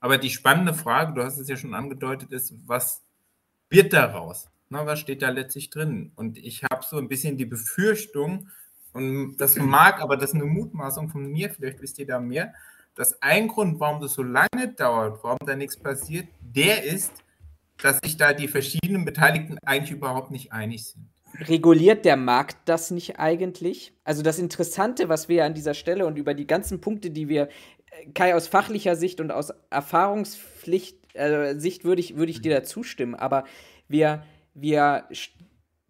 Aber die spannende Frage, du hast es ja schon angedeutet, ist, was wird daraus? Na, was steht da letztlich drin? Und ich habe so ein bisschen die Befürchtung, und das mag, aber das ist eine Mutmaßung von mir, vielleicht wisst ihr da mehr, dass ein Grund, warum das so lange dauert, warum da nichts passiert, der ist, dass sich da die verschiedenen Beteiligten eigentlich überhaupt nicht einig sind. Reguliert der Markt das nicht eigentlich? Also das Interessante, was wir an dieser Stelle und über die ganzen Punkte, die wir, Kai, aus fachlicher Sicht und aus Erfahrungspflicht Sicht würde ich dir da zustimmen, aber wir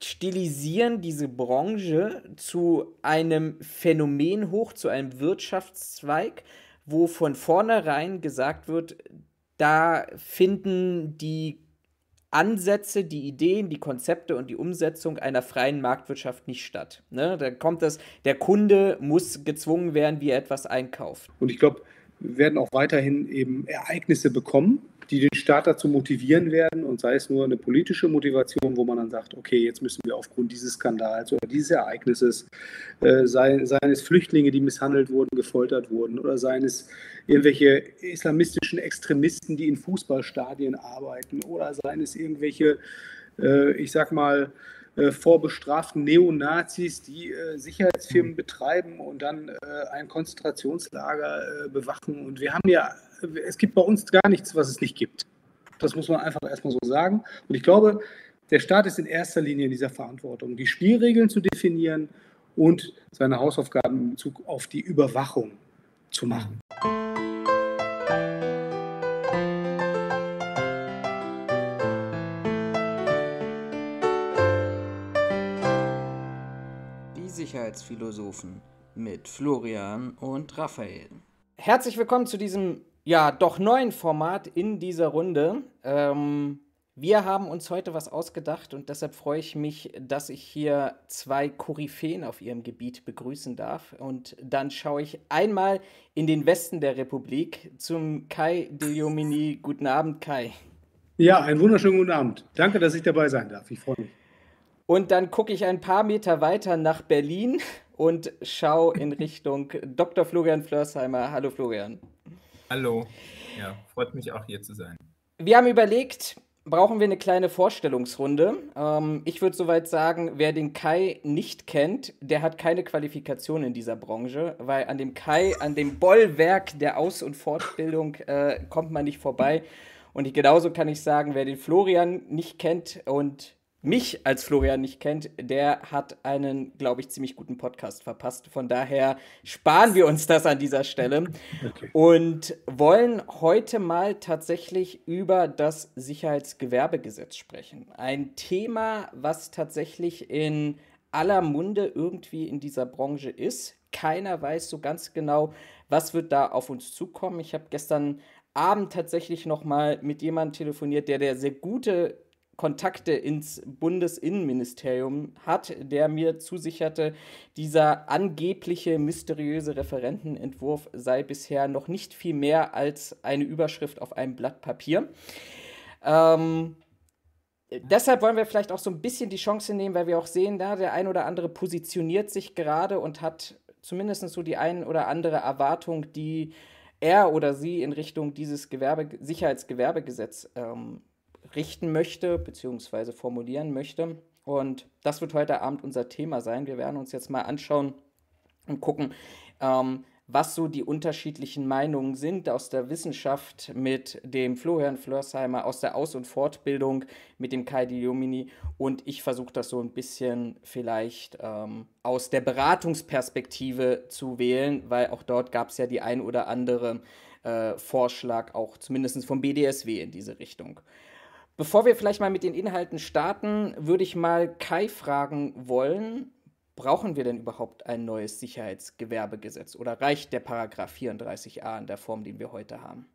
stilisieren diese Branche zu einem Phänomen hoch, zu einem Wirtschaftszweig, wo von vornherein gesagt wird, da finden die Ansätze, die Ideen, die Konzepte und die Umsetzung einer freien Marktwirtschaft nicht statt. Ne? Da kommt das, der Kunde muss gezwungen werden, wie er etwas einkauft. Und ich glaube, wir werden auch weiterhin eben Ereignisse bekommen, die den Staat dazu motivieren werden, und sei es nur eine politische Motivation, wo man dann sagt, okay, jetzt müssen wir aufgrund dieses Skandals oder dieses Ereignisses, seien es Flüchtlinge, die misshandelt wurden, gefoltert wurden, oder seien es irgendwelche islamistischen Extremisten, die in Fußballstadien arbeiten, oder seien es irgendwelche, ich sag mal, vorbestraften Neonazis, die Sicherheitsfirmen betreiben und dann ein Konzentrationslager bewachen. Und wir haben ja, es gibt bei uns gar nichts, was es nicht gibt. Das muss man einfach erstmal so sagen. Und ich glaube, der Staat ist in erster Linie in dieser Verantwortung, die Spielregeln zu definieren und seine Hausaufgaben in Bezug auf die Überwachung zu machen. Sicherheitsphilosophen mit Florian und Raphael. Herzlich willkommen zu diesem, ja, doch neuen Format in dieser Runde. Wir haben uns heute was ausgedacht und deshalb freue ich mich, dass ich hier zwei Koryphäen auf ihrem Gebiet begrüßen darf. Und dann schaue ich einmal in den Westen der Republik zum Kai Deliomini. Guten Abend, Kai. Ja, einen wunderschönen guten Abend. Danke, dass ich dabei sein darf. Ich freue mich. Und dann gucke ich ein paar Meter weiter nach Berlin und schaue in Richtung Dr. Florian Flörsheimer. Hallo Florian. Hallo. Ja, freut mich auch hier zu sein. Wir haben überlegt, brauchen wir eine kleine Vorstellungsrunde. Ich würde soweit sagen, wer den Kai nicht kennt, der hat keine Qualifikation in dieser Branche, weil an dem Kai, an dem Bollwerk der Aus- und Fortbildung kommt man nicht vorbei. Und genauso kann ich sagen, wer den Florian nicht kennt und mich als Florian nicht kennt, der hat einen, glaube ich, ziemlich guten Podcast verpasst. Von daher sparen wir uns das an dieser Stelle. Okay. Und wollen heute mal tatsächlich über das Sicherheitsgewerbegesetz sprechen. Ein Thema, was tatsächlich in aller Munde irgendwie in dieser Branche ist. Keiner weiß so ganz genau, was wird da auf uns zukommen. Ich habe gestern Abend tatsächlich noch mal mit jemandem telefoniert, der sehr gute Kontakte ins Bundesinnenministerium hat, der mir zusicherte, dieser angebliche mysteriöse Referentenentwurf sei bisher noch nicht viel mehr als eine Überschrift auf einem Blatt Papier. Deshalb wollen wir vielleicht auch so ein bisschen die Chance nehmen, weil wir auch sehen, da der ein oder andere positioniert sich gerade und hat zumindest so die ein oder andere Erwartung, die er oder sie in Richtung dieses Sicherheitsgewerbegesetz richten möchte, beziehungsweise formulieren möchte. Und das wird heute Abend unser Thema sein. Wir werden uns jetzt mal anschauen und gucken, was so die unterschiedlichen Meinungen sind aus der Wissenschaft mit dem Florian Flörsheimer, aus der Aus- und Fortbildung mit dem Kai Deliomini. Und ich versuche das so ein bisschen vielleicht aus der Beratungsperspektive zu wählen, weil auch dort gab es ja die ein oder andere Vorschlag, auch zumindest vom BDSW in diese Richtung. Bevor wir vielleicht mal mit den Inhalten starten, würde ich mal Kai fragen wollen, brauchen wir denn überhaupt ein neues Sicherheitsgewerbegesetz oder reicht der Paragraph 34a in der Form, den wir heute haben?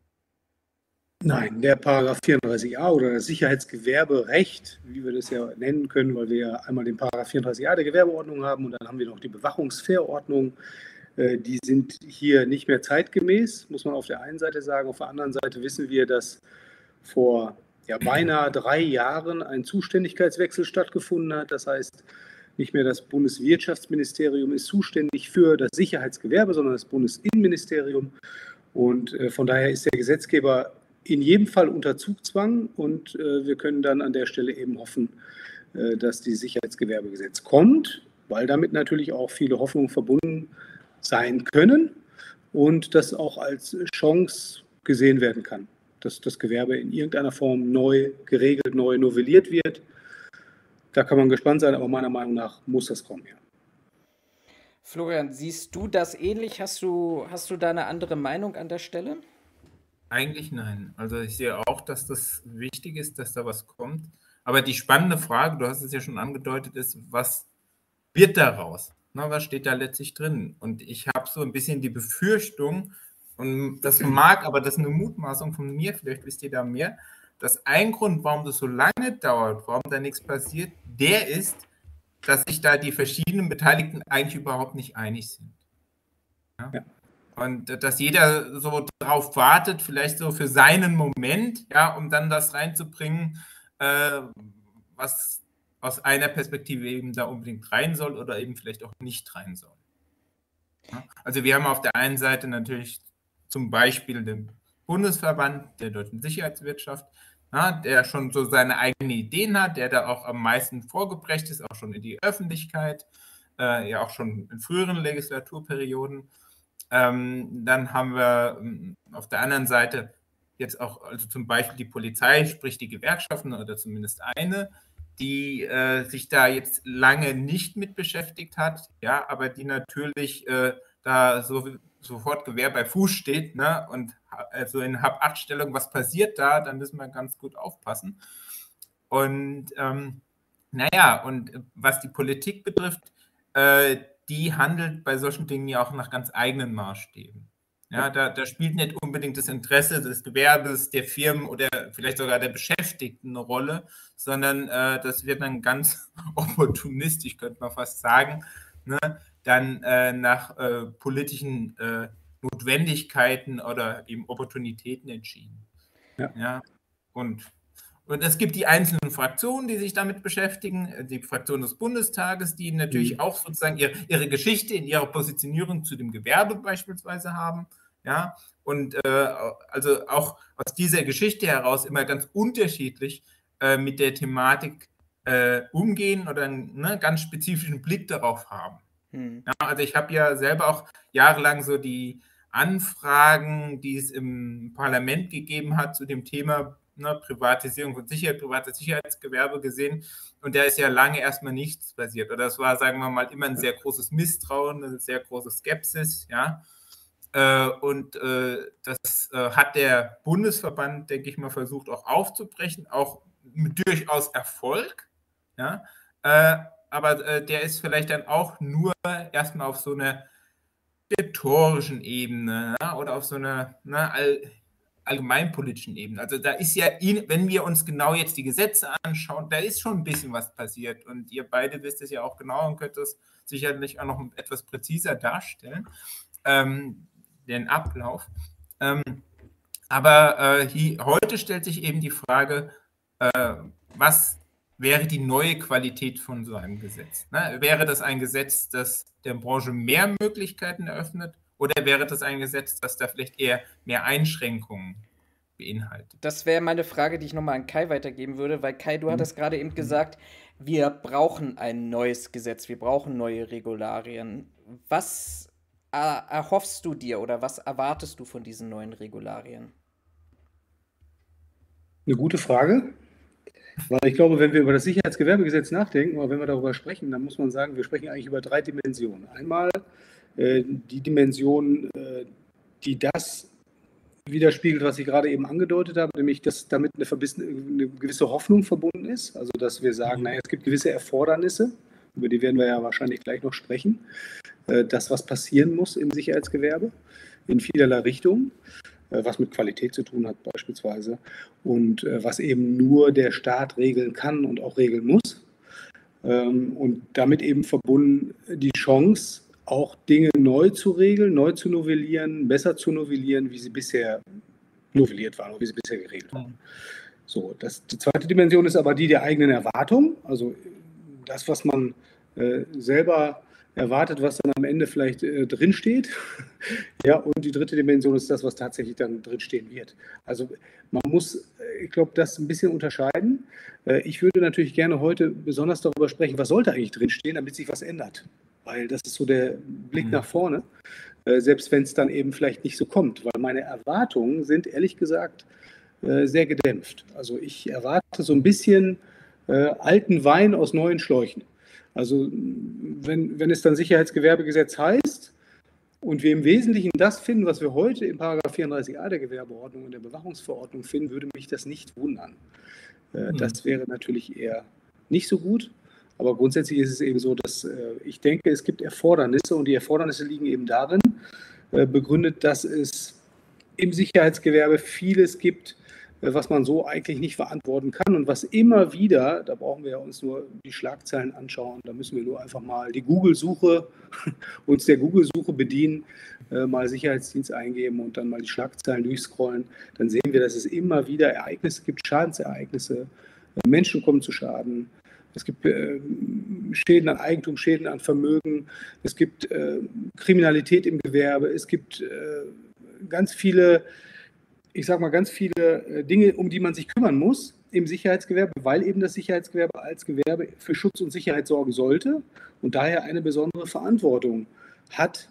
Nein, der Paragraph 34a oder das Sicherheitsgewerberecht, wie wir das ja nennen können, weil wir ja einmal den Paragraph 34a der Gewerbeordnung haben und dann haben wir noch die Bewachungsverordnung. Die sind hier nicht mehr zeitgemäß, muss man auf der einen Seite sagen. Auf der anderen Seite wissen wir, dass vor beinahe 3 Jahren ein Zuständigkeitswechsel stattgefunden hat. Das heißt, nicht mehr das Bundeswirtschaftsministerium ist zuständig für das Sicherheitsgewerbe, sondern das Bundesinnenministerium. Und von daher ist der Gesetzgeber in jedem Fall unter Zugzwang, und wir können dann an der Stelle eben hoffen, dass die Sicherheitsgewerbegesetz kommt, weil damit natürlich auch viele Hoffnungen verbunden sein können und das auch als Chance gesehen werden kann, dass das Gewerbe in irgendeiner Form neu geregelt, neu novelliert wird. Da kann man gespannt sein, aber meiner Meinung nach muss das kommen, ja. Florian, siehst du das ähnlich? Hast du da eine andere Meinung an der Stelle? Eigentlich nein. Also ich sehe auch, dass das wichtig ist, dass da was kommt. Aber die spannende Frage, du hast es ja schon angedeutet, ist, was wird daraus? Na, was steht da letztlich drin? Und ich habe so ein bisschen die Befürchtung, und das mag, aber das ist eine Mutmaßung von mir, vielleicht wisst ihr da mehr, dass ein Grund, warum das so lange dauert, warum da nichts passiert, der ist, dass sich da die verschiedenen Beteiligten eigentlich überhaupt nicht einig sind. Ja? Ja. Und dass jeder so drauf wartet, vielleicht so für seinen Moment, ja, um dann das reinzubringen, was aus einer Perspektive eben da unbedingt rein soll oder eben vielleicht auch nicht rein soll. Ja? Also wir haben auf der einen Seite natürlich zum Beispiel den Bundesverband der Deutschen Sicherheitswirtschaft, ja, der schon so seine eigenen Ideen hat, der da auch am meisten vorgeprescht ist, auch schon in die Öffentlichkeit, ja auch schon in früheren Legislaturperioden. Dann haben wir auf der anderen Seite jetzt auch, also zum Beispiel die Polizei, sprich die Gewerkschaften oder zumindest eine, die sich da jetzt lange nicht mit beschäftigt hat, ja, aber die natürlich da sofort Gewehr bei Fuß steht, ne, und also in Hab-Acht-Stellung, was passiert da, dann müssen wir ganz gut aufpassen. Und naja, und was die Politik betrifft, die handelt bei solchen Dingen ja auch nach ganz eigenen Maßstäben. Ja, da spielt nicht unbedingt das Interesse des Gewerbes, der Firmen oder vielleicht sogar der Beschäftigten eine Rolle, sondern das wird dann ganz opportunistisch, könnte man fast sagen, ne, dann nach politischen Notwendigkeiten oder eben Opportunitäten entschieden. Ja. Ja, und es gibt die einzelnen Fraktionen, die sich damit beschäftigen, die Fraktion des Bundestages, die natürlich auch sozusagen ihre Geschichte in ihrer Positionierung zu dem Gewerbe beispielsweise haben. Ja, und also auch aus dieser Geschichte heraus immer ganz unterschiedlich mit der Thematik umgehen oder einen ganz spezifischen Blick darauf haben. Ja, also ich habe ja selber auch jahrelang so die Anfragen, die es im Parlament gegeben hat zu dem Thema, ne, Privatisierung von Sicherheit, privates Sicherheitsgewerbe gesehen, und da ist ja lange erstmal nichts passiert. Oder es war, sagen wir mal, immer ein sehr großes Misstrauen, eine sehr große Skepsis, ja. Und das hat der Bundesverband, denke ich mal, versucht auch aufzubrechen, auch mit durchaus Erfolg, ja. Aber der ist vielleicht dann auch nur erstmal auf so einer rhetorischen Ebene, ja, oder auf so einer, ne, allgemeinpolitischen Ebene. Also da ist ja, wenn wir uns genau jetzt die Gesetze anschauen, da ist schon ein bisschen was passiert. Und ihr beide wisst es ja auch genau und könnt es sicherlich auch noch etwas präziser darstellen, den Ablauf. Heute stellt sich eben die Frage, was wäre die neue Qualität von so einem Gesetz? Ne? Wäre das ein Gesetz, das der Branche mehr Möglichkeiten eröffnet, oder wäre das ein Gesetz, das da vielleicht eher mehr Einschränkungen beinhaltet? Das wäre meine Frage, die ich nochmal an Kai weitergeben würde, weil Kai, du hattest gerade eben gesagt, wir brauchen ein neues Gesetz, wir brauchen neue Regularien. Was erhoffst du dir oder was erwartest du von diesen neuen Regularien? Eine gute Frage. Weil ich glaube, wenn wir über das Sicherheitsgewerbegesetz nachdenken oder wenn wir darüber sprechen, dann muss man sagen, wir sprechen eigentlich über drei Dimensionen. Einmal die Dimension, die das widerspiegelt, was ich gerade eben angedeutet habe, nämlich dass damit eine gewisse Hoffnung verbunden ist. Also dass wir sagen, naja, es gibt gewisse Erfordernisse, über die werden wir ja wahrscheinlich gleich noch sprechen, dass was passieren muss im Sicherheitsgewerbe in vielerlei Richtungen, was mit Qualität zu tun hat beispielsweise und was eben nur der Staat regeln kann und auch regeln muss, und damit eben verbunden die Chance, auch Dinge neu zu regeln, neu zu novellieren, besser zu novellieren, wie sie bisher novelliert waren oder wie sie bisher geregelt waren. So, die zweite Dimension ist aber die der eigenen Erwartung, also das, was man selber erwartet, was dann am Ende vielleicht drinsteht. Ja, und die dritte Dimension ist das, was tatsächlich dann drinstehen wird. Also man muss, ich glaube, das ein bisschen unterscheiden. Ich würde natürlich gerne heute besonders darüber sprechen, was sollte eigentlich drinstehen, damit sich was ändert. Weil das ist so der Blick nach vorne, selbst wenn es dann eben vielleicht nicht so kommt. Weil meine Erwartungen sind, ehrlich gesagt, sehr gedämpft. Also ich erwarte so ein bisschen alten Wein aus neuen Schläuchen. Also wenn es dann Sicherheitsgewerbegesetz heißt und wir im Wesentlichen das finden, was wir heute im Paragraph 34a der Gewerbeordnung und der Bewachungsverordnung finden, würde mich das nicht wundern. Das wäre natürlich eher nicht so gut. Aber grundsätzlich ist es eben so, dass ich denke, es gibt Erfordernisse und die Erfordernisse liegen eben darin, begründet, dass es im Sicherheitsgewerbe vieles gibt, was man so eigentlich nicht verantworten kann und was immer wieder, da brauchen wir uns nur die Schlagzeilen anschauen, da müssen wir nur einfach mal die Google-Suche, uns der Google-Suche bedienen, mal Sicherheitsdienst eingeben und dann mal die Schlagzeilen durchscrollen, dann sehen wir, dass es immer wieder Ereignisse gibt, Schadensereignisse, Menschen kommen zu Schaden, es gibt Schäden an Eigentum, Schäden an Vermögen, es gibt Kriminalität im Gewerbe, es gibt ganz viele, ich sage mal, ganz viele Dinge, um die man sich kümmern muss im Sicherheitsgewerbe, weil eben das Sicherheitsgewerbe als Gewerbe für Schutz und Sicherheit sorgen sollte und daher eine besondere Verantwortung hat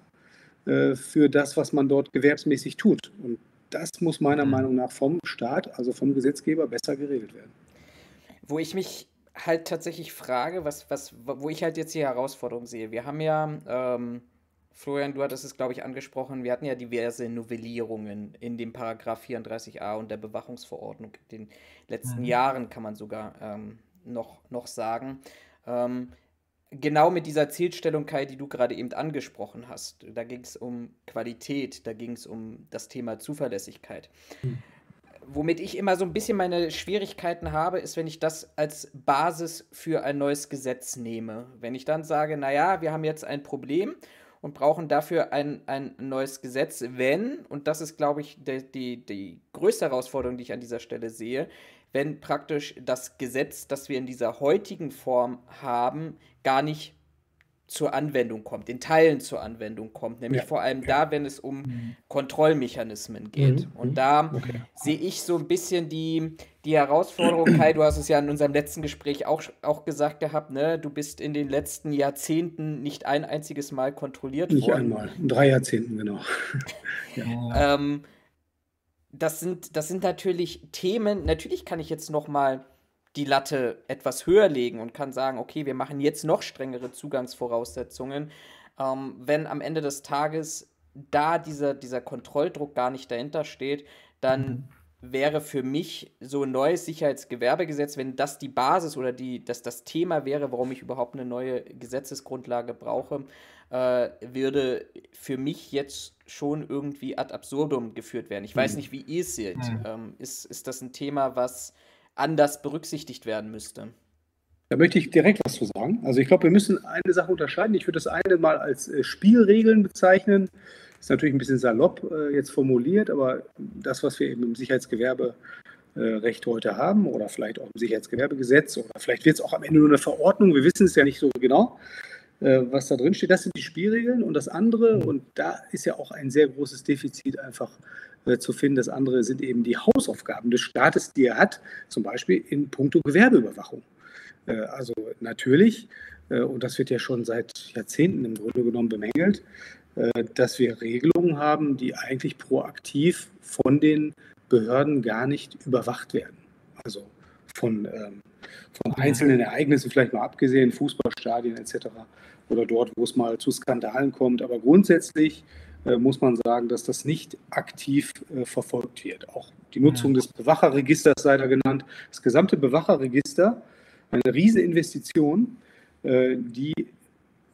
für das, was man dort gewerbsmäßig tut. Und das muss meiner Meinung nach vom Staat, also vom Gesetzgeber, besser geregelt werden. Wo ich mich halt tatsächlich frage, wo ich halt jetzt die Herausforderung sehe. Wir haben ja, Florian, du hattest es, glaube ich, angesprochen, wir hatten ja diverse Novellierungen in dem Paragraph 34a und der Bewachungsverordnung in den letzten Jahren, kann man sogar noch sagen. Genau mit dieser Zielstellung, Kai, die du gerade eben angesprochen hast. Da ging es um Qualität, da ging es um das Thema Zuverlässigkeit. Womit ich immer so ein bisschen meine Schwierigkeiten habe, ist, wenn ich das als Basis für ein neues Gesetz nehme. Wenn ich dann sage, naja, wir haben jetzt ein Problem und brauchen dafür ein neues Gesetz, wenn, und das ist, glaube ich, die größte Herausforderung, die ich an dieser Stelle sehe, wenn praktisch das Gesetz, das wir in dieser heutigen Form haben, gar nicht zur Anwendung kommt, in Teilen zur Anwendung kommt, nämlich vor allem da, wenn es um Kontrollmechanismen geht. Und da sehe ich so ein bisschen die Herausforderung, Kai, du hast es ja in unserem letzten Gespräch auch gesagt gehabt, ne? Du bist in den letzten Jahrzehnten nicht ein einziges Mal kontrolliert worden. Nicht einmal, in 3 Jahrzehnten, genau. Das sind natürlich Themen, natürlich kann ich jetzt noch mal die Latte etwas höher legen und kann sagen, okay, wir machen jetzt noch strengere Zugangsvoraussetzungen, wenn am Ende des Tages da dieser Kontrolldruck gar nicht dahinter steht, dann wäre für mich so ein neues Sicherheitsgewerbegesetz, wenn das die Basis oder das Thema wäre, warum ich überhaupt eine neue Gesetzesgrundlage brauche, würde für mich jetzt schon irgendwie ad absurdum geführt werden. Ich weiß nicht, wie ihr es seht. Ist das ein Thema, was anders berücksichtigt werden müsste? Da möchte ich direkt was zu sagen. Also ich glaube, wir müssen eine Sache unterscheiden. Ich würde das eine mal als Spielregeln bezeichnen. Ist natürlich ein bisschen salopp jetzt formuliert, aber das, was wir eben im Sicherheitsgewerberecht heute haben oder vielleicht auch im Sicherheitsgewerbegesetz oder vielleicht wird es auch am Ende nur eine Verordnung, wir wissen es ja nicht so genau, was da drin steht, das sind die Spielregeln. Und das andere, und da ist ja auch ein sehr großes Defizit einfach zu finden, das andere sind eben die Hausaufgaben des Staates, die er hat, zum Beispiel in puncto Gewerbeüberwachung. Also natürlich, und das wird ja schon seit Jahrzehnten im Grunde genommen bemängelt, dass wir Regelungen haben, die eigentlich proaktiv von den Behörden gar nicht überwacht werden. Also von einzelnen Ereignissen vielleicht mal abgesehen, Fußballstadien etc. oder dort, wo es mal zu Skandalen kommt. Aber grundsätzlich muss man sagen, dass das nicht aktiv verfolgt wird. Auch die Nutzung des Bewacherregisters sei da genannt. Das gesamte Bewacherregister, eine Rieseninvestition, die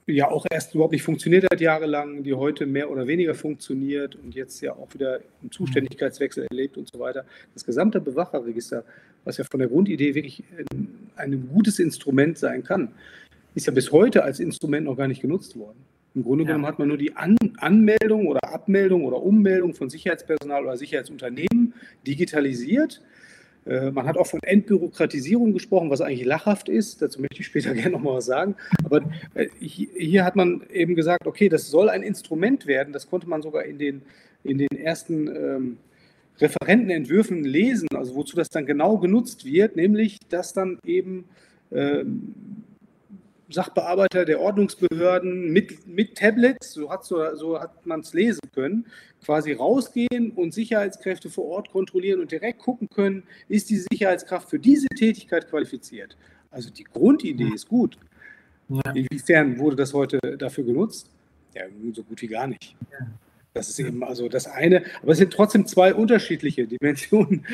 ja auch erst überhaupt nicht funktioniert hat jahrelang, die heute mehr oder weniger funktioniert und jetzt ja auch wieder einen Zuständigkeitswechsel erlebt und so weiter. Das gesamte Bewacherregister, was ja von der Grundidee wirklich ein gutes Instrument sein kann, ist ja bis heute als Instrument noch gar nicht genutzt worden. Im Grunde genommen hat man nur die Anmeldung oder Abmeldung oder Ummeldung von Sicherheitspersonal oder Sicherheitsunternehmen digitalisiert. Man hat auch von Entbürokratisierung gesprochen, was eigentlich lachhaft ist. Dazu möchte ich später gerne nochmal was sagen. Aber hier hat man eben gesagt, okay, das soll ein Instrument werden. Das konnte man sogar in den ersten Referentenentwürfen lesen, also wozu das dann genau genutzt wird, nämlich dass dann eben Sachbearbeiter der Ordnungsbehörden mit Tablets, so hat man es lesen können, quasi rausgehen und Sicherheitskräfte vor Ort kontrollieren und direkt gucken können, ist die Sicherheitskraft für diese Tätigkeit qualifiziert. Also die Grundidee ist gut. Ja. Inwiefern wurde das heute dafür genutzt? Ja, so gut wie gar nicht. Ja. Das ist eben also das eine, aber es sind trotzdem zwei unterschiedliche Dimensionen.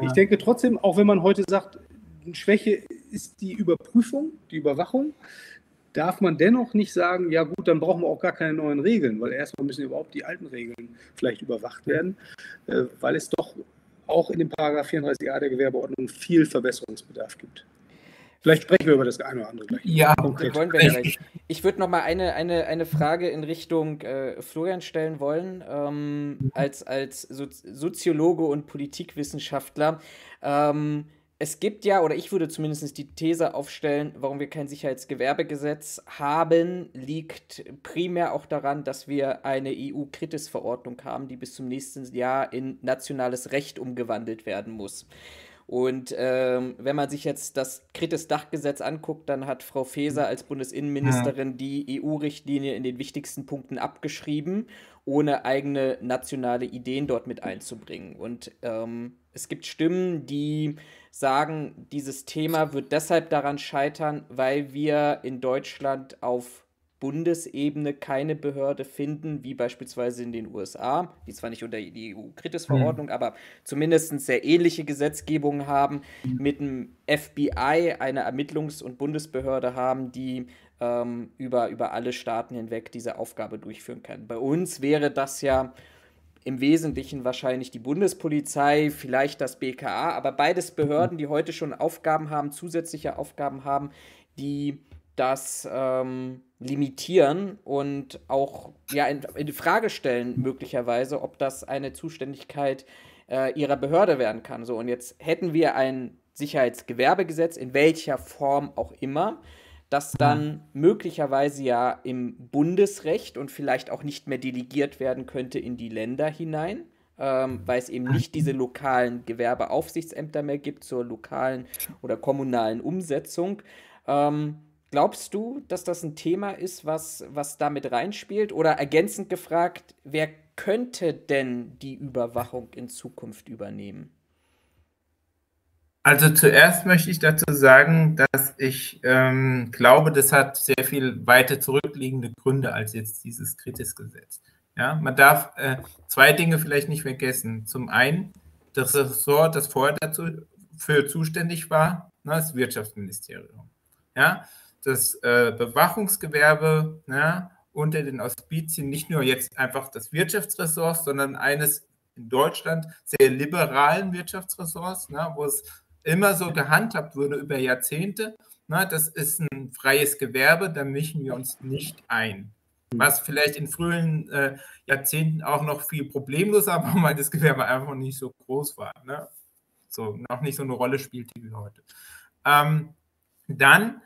Ich denke trotzdem, auch wenn man heute sagt, Schwäche ist die Überprüfung, die Überwachung, darf man dennoch nicht sagen, ja gut, dann brauchen wir auch gar keine neuen Regeln, weil erstmal müssen überhaupt die alten Regeln vielleicht überwacht werden, weil es doch auch in dem Paragraph 34a der Gewerbeordnung viel Verbesserungsbedarf gibt. Vielleicht sprechen wir über das eine oder andere gleich. Ja, konkret. Wollen wir gleich. Ich würde noch mal eine Frage in Richtung Florian stellen wollen, als Soziologe und Politikwissenschaftler. Es gibt ja, oder ich würde zumindest die These aufstellen, warum wir kein Sicherheitsgewerbegesetz haben, liegt primär auch daran, dass wir eine EU-Kritis-Verordnung haben, die bis zum nächsten Jahr in nationales Recht umgewandelt werden muss. Und wenn man sich jetzt das Kritis-Dachgesetz anguckt, dann hat Frau Faeser als Bundesinnenministerin die EU-Richtlinie in den wichtigsten Punkten abgeschrieben, ohne eigene nationale Ideen dort mit einzubringen. Und es gibt Stimmen, die sagen, dieses Thema wird deshalb daran scheitern, weil wir in Deutschland auf Bundesebene keine Behörde finden, wie beispielsweise in den USA, die zwar nicht unter die EU-Kritis-Verordnung, aber zumindest sehr ähnliche Gesetzgebungen haben, mit dem FBI eine Ermittlungs- und Bundesbehörde haben, die über alle Staaten hinweg diese Aufgabe durchführen kann. Bei uns wäre das ja im Wesentlichen wahrscheinlich die Bundespolizei, vielleicht das BKA, aber beides Behörden, die heute schon Aufgaben haben, zusätzliche Aufgaben haben, die das limitieren und auch ja, in Frage stellen möglicherweise, ob das eine Zuständigkeit ihrer Behörde werden kann. So, und jetzt hätten wir ein Sicherheitsgewerbegesetz, in welcher Form auch immer, das dann möglicherweise ja im Bundesrecht und vielleicht auch nicht mehr delegiert werden könnte in die Länder hinein, weil es eben nicht diese lokalen Gewerbeaufsichtsämter mehr gibt zur lokalen oder kommunalen Umsetzung. Glaubst du, dass das ein Thema ist, was damit reinspielt? Oder ergänzend gefragt, wer könnte denn die Überwachung in Zukunft übernehmen? Also zuerst möchte ich dazu sagen, dass ich glaube, das hat sehr viel weiter zurückliegende Gründe als jetzt dieses Kritis-Gesetz. Ja, man darf zwei Dinge vielleicht nicht vergessen. Zum einen, das Ressort, das vorher dafür zuständig war, das Wirtschaftsministerium. Ja, das Bewachungsgewerbe, ja, unter den Auspizien nicht nur jetzt einfach des Wirtschaftsressorts, sondern eines in Deutschland sehr liberalen Wirtschaftsressorts, ja, wo es immer so gehandhabt wurde über Jahrzehnte. Na, das ist ein freies Gewerbe, da mischen wir uns nicht ein. Was vielleicht in frühen Jahrzehnten auch noch viel problemloser war, weil das Gewerbe einfach nicht so groß war. Ne? So, noch nicht so eine Rolle spielte wie heute. Dann,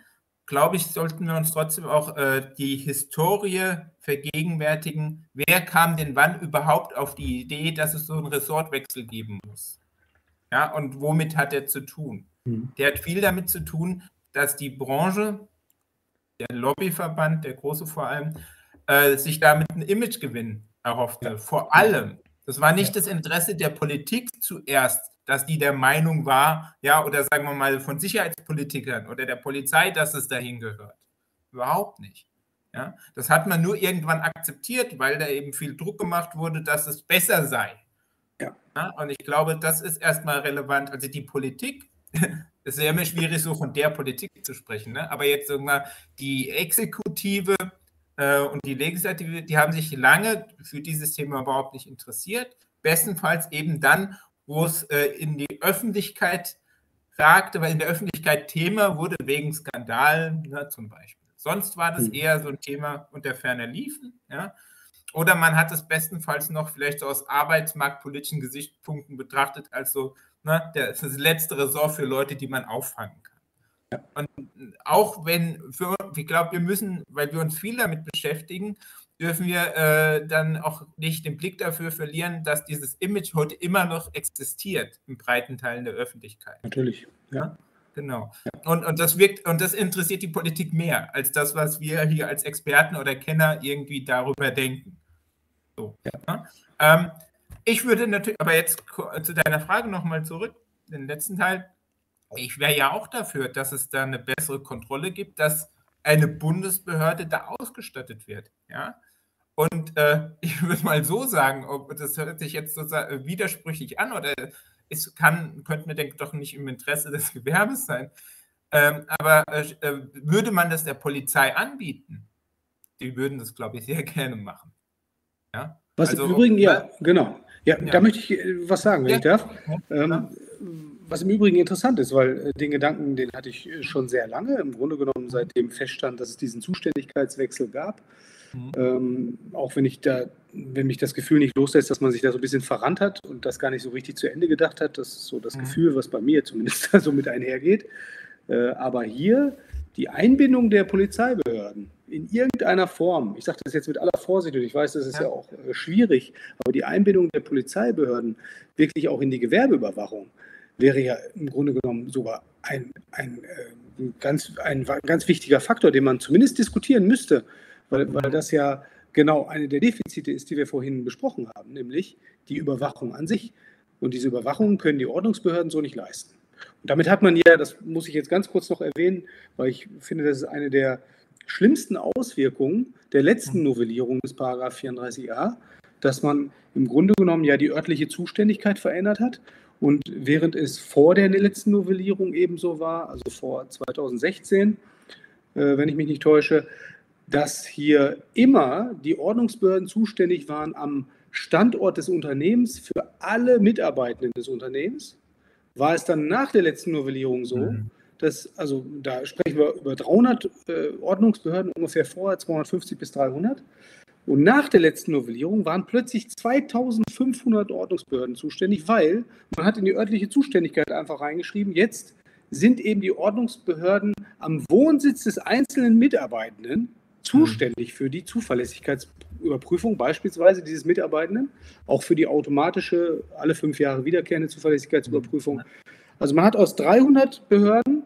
glaube ich, sollten wir uns trotzdem auch die Historie vergegenwärtigen. Wer kam denn wann überhaupt auf die Idee, dass es so einen Ressortwechsel geben muss? Ja, und womit hat er zu tun? Der hat viel damit zu tun, dass die Branche, der Lobbyverband, der große vor allem, sich damit einen Imagegewinn erhoffte. Vor allem, das war nicht das Interesse der Politik zuerst, dass die der Meinung war, ja, oder sagen wir mal von Sicherheitspolitikern oder der Polizei, dass es dahin gehört. Überhaupt nicht. Ja? Das hat man nur irgendwann akzeptiert, weil da eben viel Druck gemacht wurde, dass es besser sei. Ja. Ja? Und ich glaube, das ist erstmal relevant. Also die Politik, es ist ja immer schwierig, so von der Politik zu sprechen, ne? Aber jetzt mal die Exekutive und die Legislative, die haben sich lange für dieses Thema überhaupt nicht interessiert. Bestenfalls eben dann, wo es in die Öffentlichkeit ragte, weil in der Öffentlichkeit Thema wurde wegen Skandalen, ne, zum Beispiel. Sonst war das eher so ein Thema unter ferner Liefen. Ja. Oder man hat es bestenfalls noch vielleicht so aus arbeitsmarktpolitischen Gesichtspunkten betrachtet, also ne, das letzte Ressort für Leute, die man auffangen kann. Ja. Und auch wenn, ich glaube, wir müssen, weil wir uns viel damit beschäftigen, dürfen wir dann auch nicht den Blick dafür verlieren, dass dieses Image heute immer noch existiert in breiten Teilen der Öffentlichkeit. Natürlich, ja. Genau. Ja. Und das wirkt, und das interessiert die Politik mehr als das, was wir hier als Experten oder Kenner irgendwie darüber denken. So. Ja. Ich würde natürlich, aber jetzt zu deiner Frage nochmal zurück, den letzten Teil. Ich wäre ja auch dafür, dass es da eine bessere Kontrolle gibt, dass eine Bundesbehörde da ausgestattet wird. Ja? Und ich würde mal so sagen, ob das hört sich jetzt sozusagen widersprüchlich an oder es kann, könnte mir denke doch nicht im Interesse des Gewerbes sein. Aber würde man das der Polizei anbieten? Die würden das, glaube ich, sehr gerne machen. Ja? Was also, im Übrigen, ja, genau. Ja, ja. Da möchte ich was sagen, wenn ja. ich darf. Was im Übrigen interessant ist, weil den Gedanken, den hatte ich schon sehr lange, im Grunde genommen seitdem feststand, dass es diesen Zuständigkeitswechsel gab. Mhm. Auch wenn ich da, wenn mich das Gefühl nicht loslässt, dass man sich da so ein bisschen verrannt hat und das gar nicht so richtig zu Ende gedacht hat, das ist so das Gefühl, was bei mir zumindest da so mit einhergeht. Aber hier die Einbindung der Polizeibehörden in irgendeiner Form, ich sage das jetzt mit aller Vorsicht und ich weiß, das ist ja auch schwierig, aber die Einbindung der Polizeibehörden wirklich auch in die Gewerbeüberwachung wäre ja im Grunde genommen sogar ein ganz wichtiger Faktor, den man zumindest diskutieren müsste, weil das ja genau eine der Defizite ist, die wir vorhin besprochen haben, nämlich die Überwachung an sich. Und diese Überwachung können die Ordnungsbehörden so nicht leisten. Und damit hat man ja, das muss ich jetzt ganz kurz noch erwähnen, weil ich finde, das ist eine der schlimmsten Auswirkungen der letzten Novellierung des § 34a, dass man im Grunde genommen ja die örtliche Zuständigkeit verändert hat. Und während es vor der letzten Novellierung ebenso war, also vor 2016, wenn ich mich nicht täusche, dass hier immer die Ordnungsbehörden zuständig waren am Standort des Unternehmens für alle Mitarbeitenden des Unternehmens, war es dann nach der letzten Novellierung so, dass, also da sprechen wir über 300 Ordnungsbehörden, ungefähr vorher 250 bis 300. Und nach der letzten Novellierung waren plötzlich 2500 Ordnungsbehörden zuständig, weil man hat in die örtliche Zuständigkeit einfach reingeschrieben, jetzt sind eben die Ordnungsbehörden am Wohnsitz des einzelnen Mitarbeitenden zuständig für die Zuverlässigkeitsüberprüfung, beispielsweise dieses Mitarbeitenden, auch für die automatische, alle 5 Jahre wiederkehrende Zuverlässigkeitsüberprüfung. Also man hat aus 300 Behörden,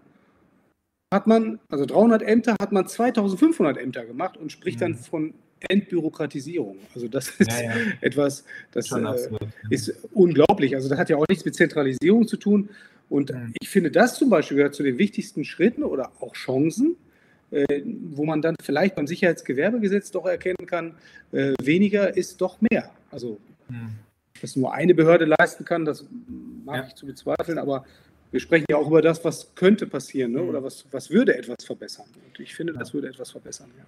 hat man, also 300 Ämter, hat man 2500 Ämter gemacht und spricht dann von Entbürokratisierung. Also das ist etwas, das ist unglaublich. Also das hat ja auch nichts mit Zentralisierung zu tun. Und ich finde, das zum Beispiel gehört zu den wichtigsten Schritten oder auch Chancen, wo man dann vielleicht beim Sicherheitsgewerbegesetz doch erkennen kann, weniger ist doch mehr. Also, dass nur eine Behörde leisten kann, das mag ich zu bezweifeln, aber wir sprechen ja auch über das, was könnte passieren, ne? Oder was würde etwas verbessern. Und ich finde, das würde etwas verbessern, ja.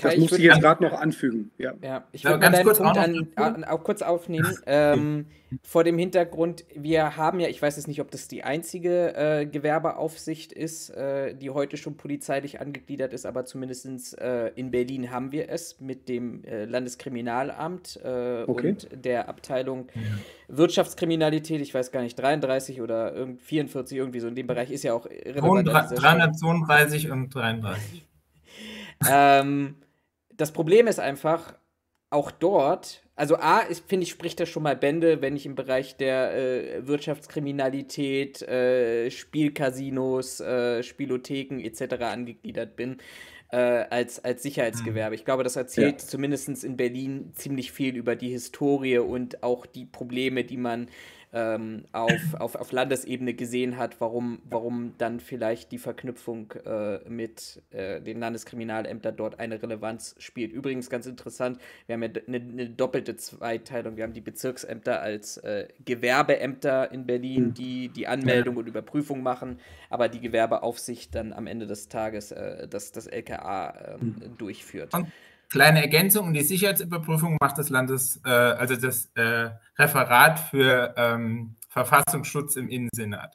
Das muss ich jetzt gerade noch anfügen. Ja, ja, ich würde mal deinen Punkt auch kurz aufnehmen. Vor dem Hintergrund, wir haben ja, ich weiß jetzt nicht, ob das die einzige Gewerbeaufsicht ist, die heute schon polizeilich angegliedert ist, aber zumindest in Berlin haben wir es mit dem Landeskriminalamt und der Abteilung Wirtschaftskriminalität, ich weiß gar nicht, 33 oder 44, irgendwie so in dem Bereich, ist ja auch relevant. 332 und 33. Das Problem ist einfach, auch dort, also A, finde ich, spricht das schon mal Bände, wenn ich im Bereich der Wirtschaftskriminalität, Spielcasinos, Spielotheken etc. angegliedert bin, als Sicherheitsgewerbe. Ich glaube, das erzählt zumindest in Berlin ziemlich viel über die Historie und auch die Probleme, die man auf Landesebene gesehen hat, warum dann vielleicht die Verknüpfung mit den Landeskriminalämtern dort eine Relevanz spielt. Übrigens ganz interessant, wir haben ja eine doppelte Zweiteilung. Wir haben die Bezirksämter als Gewerbeämter in Berlin, die die Anmeldung und Überprüfung machen, aber die Gewerbeaufsicht dann am Ende des Tages das LKA durchführt. Kleine Ergänzung, die Sicherheitsüberprüfung macht das Referat für Verfassungsschutz im Innensenat.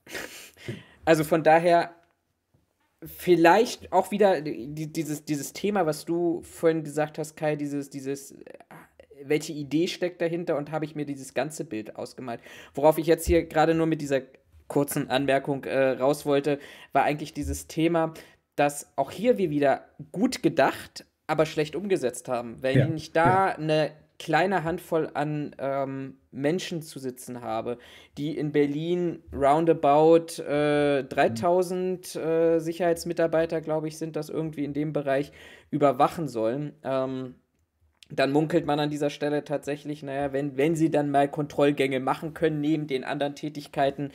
Also von daher vielleicht auch wieder dieses Thema, was du vorhin gesagt hast, Kai, dieses welche Idee steckt dahinter, und habe ich mir dieses ganze Bild ausgemalt. Worauf ich jetzt hier gerade nur mit dieser kurzen Anmerkung raus wollte, war eigentlich dieses Thema, dass auch hier wir wieder gut gedacht, aber schlecht umgesetzt haben. Wenn ja, ich nicht da eine kleine Handvoll an Menschen zu sitzen habe, die in Berlin roundabout 3000 Sicherheitsmitarbeiter, glaube ich, sind das irgendwie in dem Bereich, überwachen sollen, dann munkelt man an dieser Stelle tatsächlich, naja, wenn sie dann mal Kontrollgänge machen können, neben den anderen Tätigkeiten,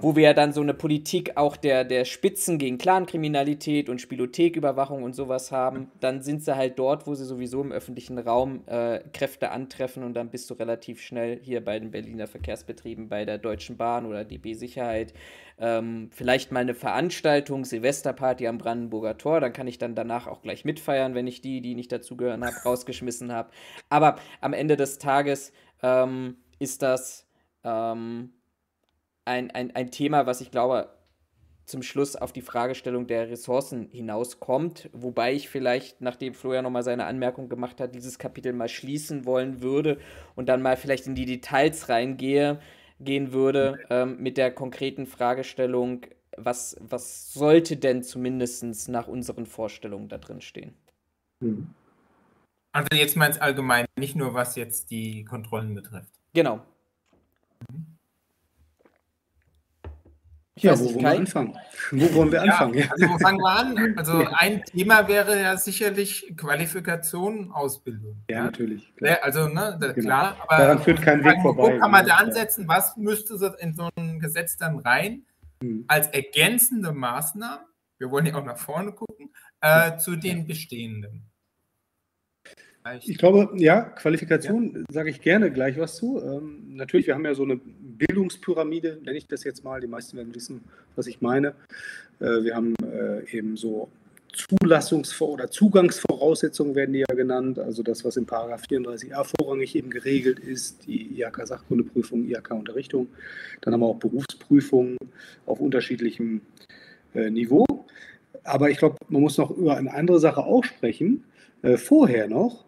wo wir ja dann so eine Politik auch der Spitzen gegen Clankriminalität und Spielotheküberwachung und sowas haben, dann sind sie halt dort, wo sie sowieso im öffentlichen Raum Kräfte antreffen, und dann bist du relativ schnell hier bei den Berliner Verkehrsbetrieben, bei der Deutschen Bahn oder DB Sicherheit. Vielleicht mal eine Veranstaltung, Silvesterparty am Brandenburger Tor, dann kann ich dann danach auch gleich mitfeiern, wenn ich die nicht dazugehören habe, rausgeschmissen habe. Aber am Ende des Tages ist das ein Thema, was ich glaube zum Schluss auf die Fragestellung der Ressourcen hinauskommt, wobei ich vielleicht, nachdem Florian nochmal seine Anmerkung gemacht hat, dieses Kapitel mal schließen wollen würde und dann mal vielleicht in die Details reingehen würde mit der konkreten Fragestellung, was sollte denn zumindest nach unseren Vorstellungen da drin stehen? Also jetzt mal ins Allgemeine, nicht nur was jetzt die Kontrollen betrifft. Genau. Ja, wo wollen wir anfangen? Also wo fangen wir an? Also ein Thema wäre ja sicherlich Qualifikation, Ausbildung. Ja, natürlich. Klar. Also, ne, klar, aber daran führt kein Weg vorbei. Wo kann man da ansetzen? Was müsste in so ein Gesetz dann rein? Als ergänzende Maßnahmen, wir wollen ja auch nach vorne gucken, zu den bestehenden. Ich glaube, ja, Qualifikation sage ich gerne gleich was zu. Natürlich, wir haben ja so eine Bildungspyramide, nenne ich das jetzt mal. Die meisten werden wissen, was ich meine. Wir haben eben so Zugangsvoraussetzungen werden die ja genannt. Also das, was in § 34a vorrangig eben geregelt ist, die IHK-Sachkundeprüfung, IHK-Unterrichtung. Dann haben wir auch Berufsprüfungen auf unterschiedlichem Niveau. Aber ich glaube, man muss noch über eine andere Sache auch sprechen. Vorher noch,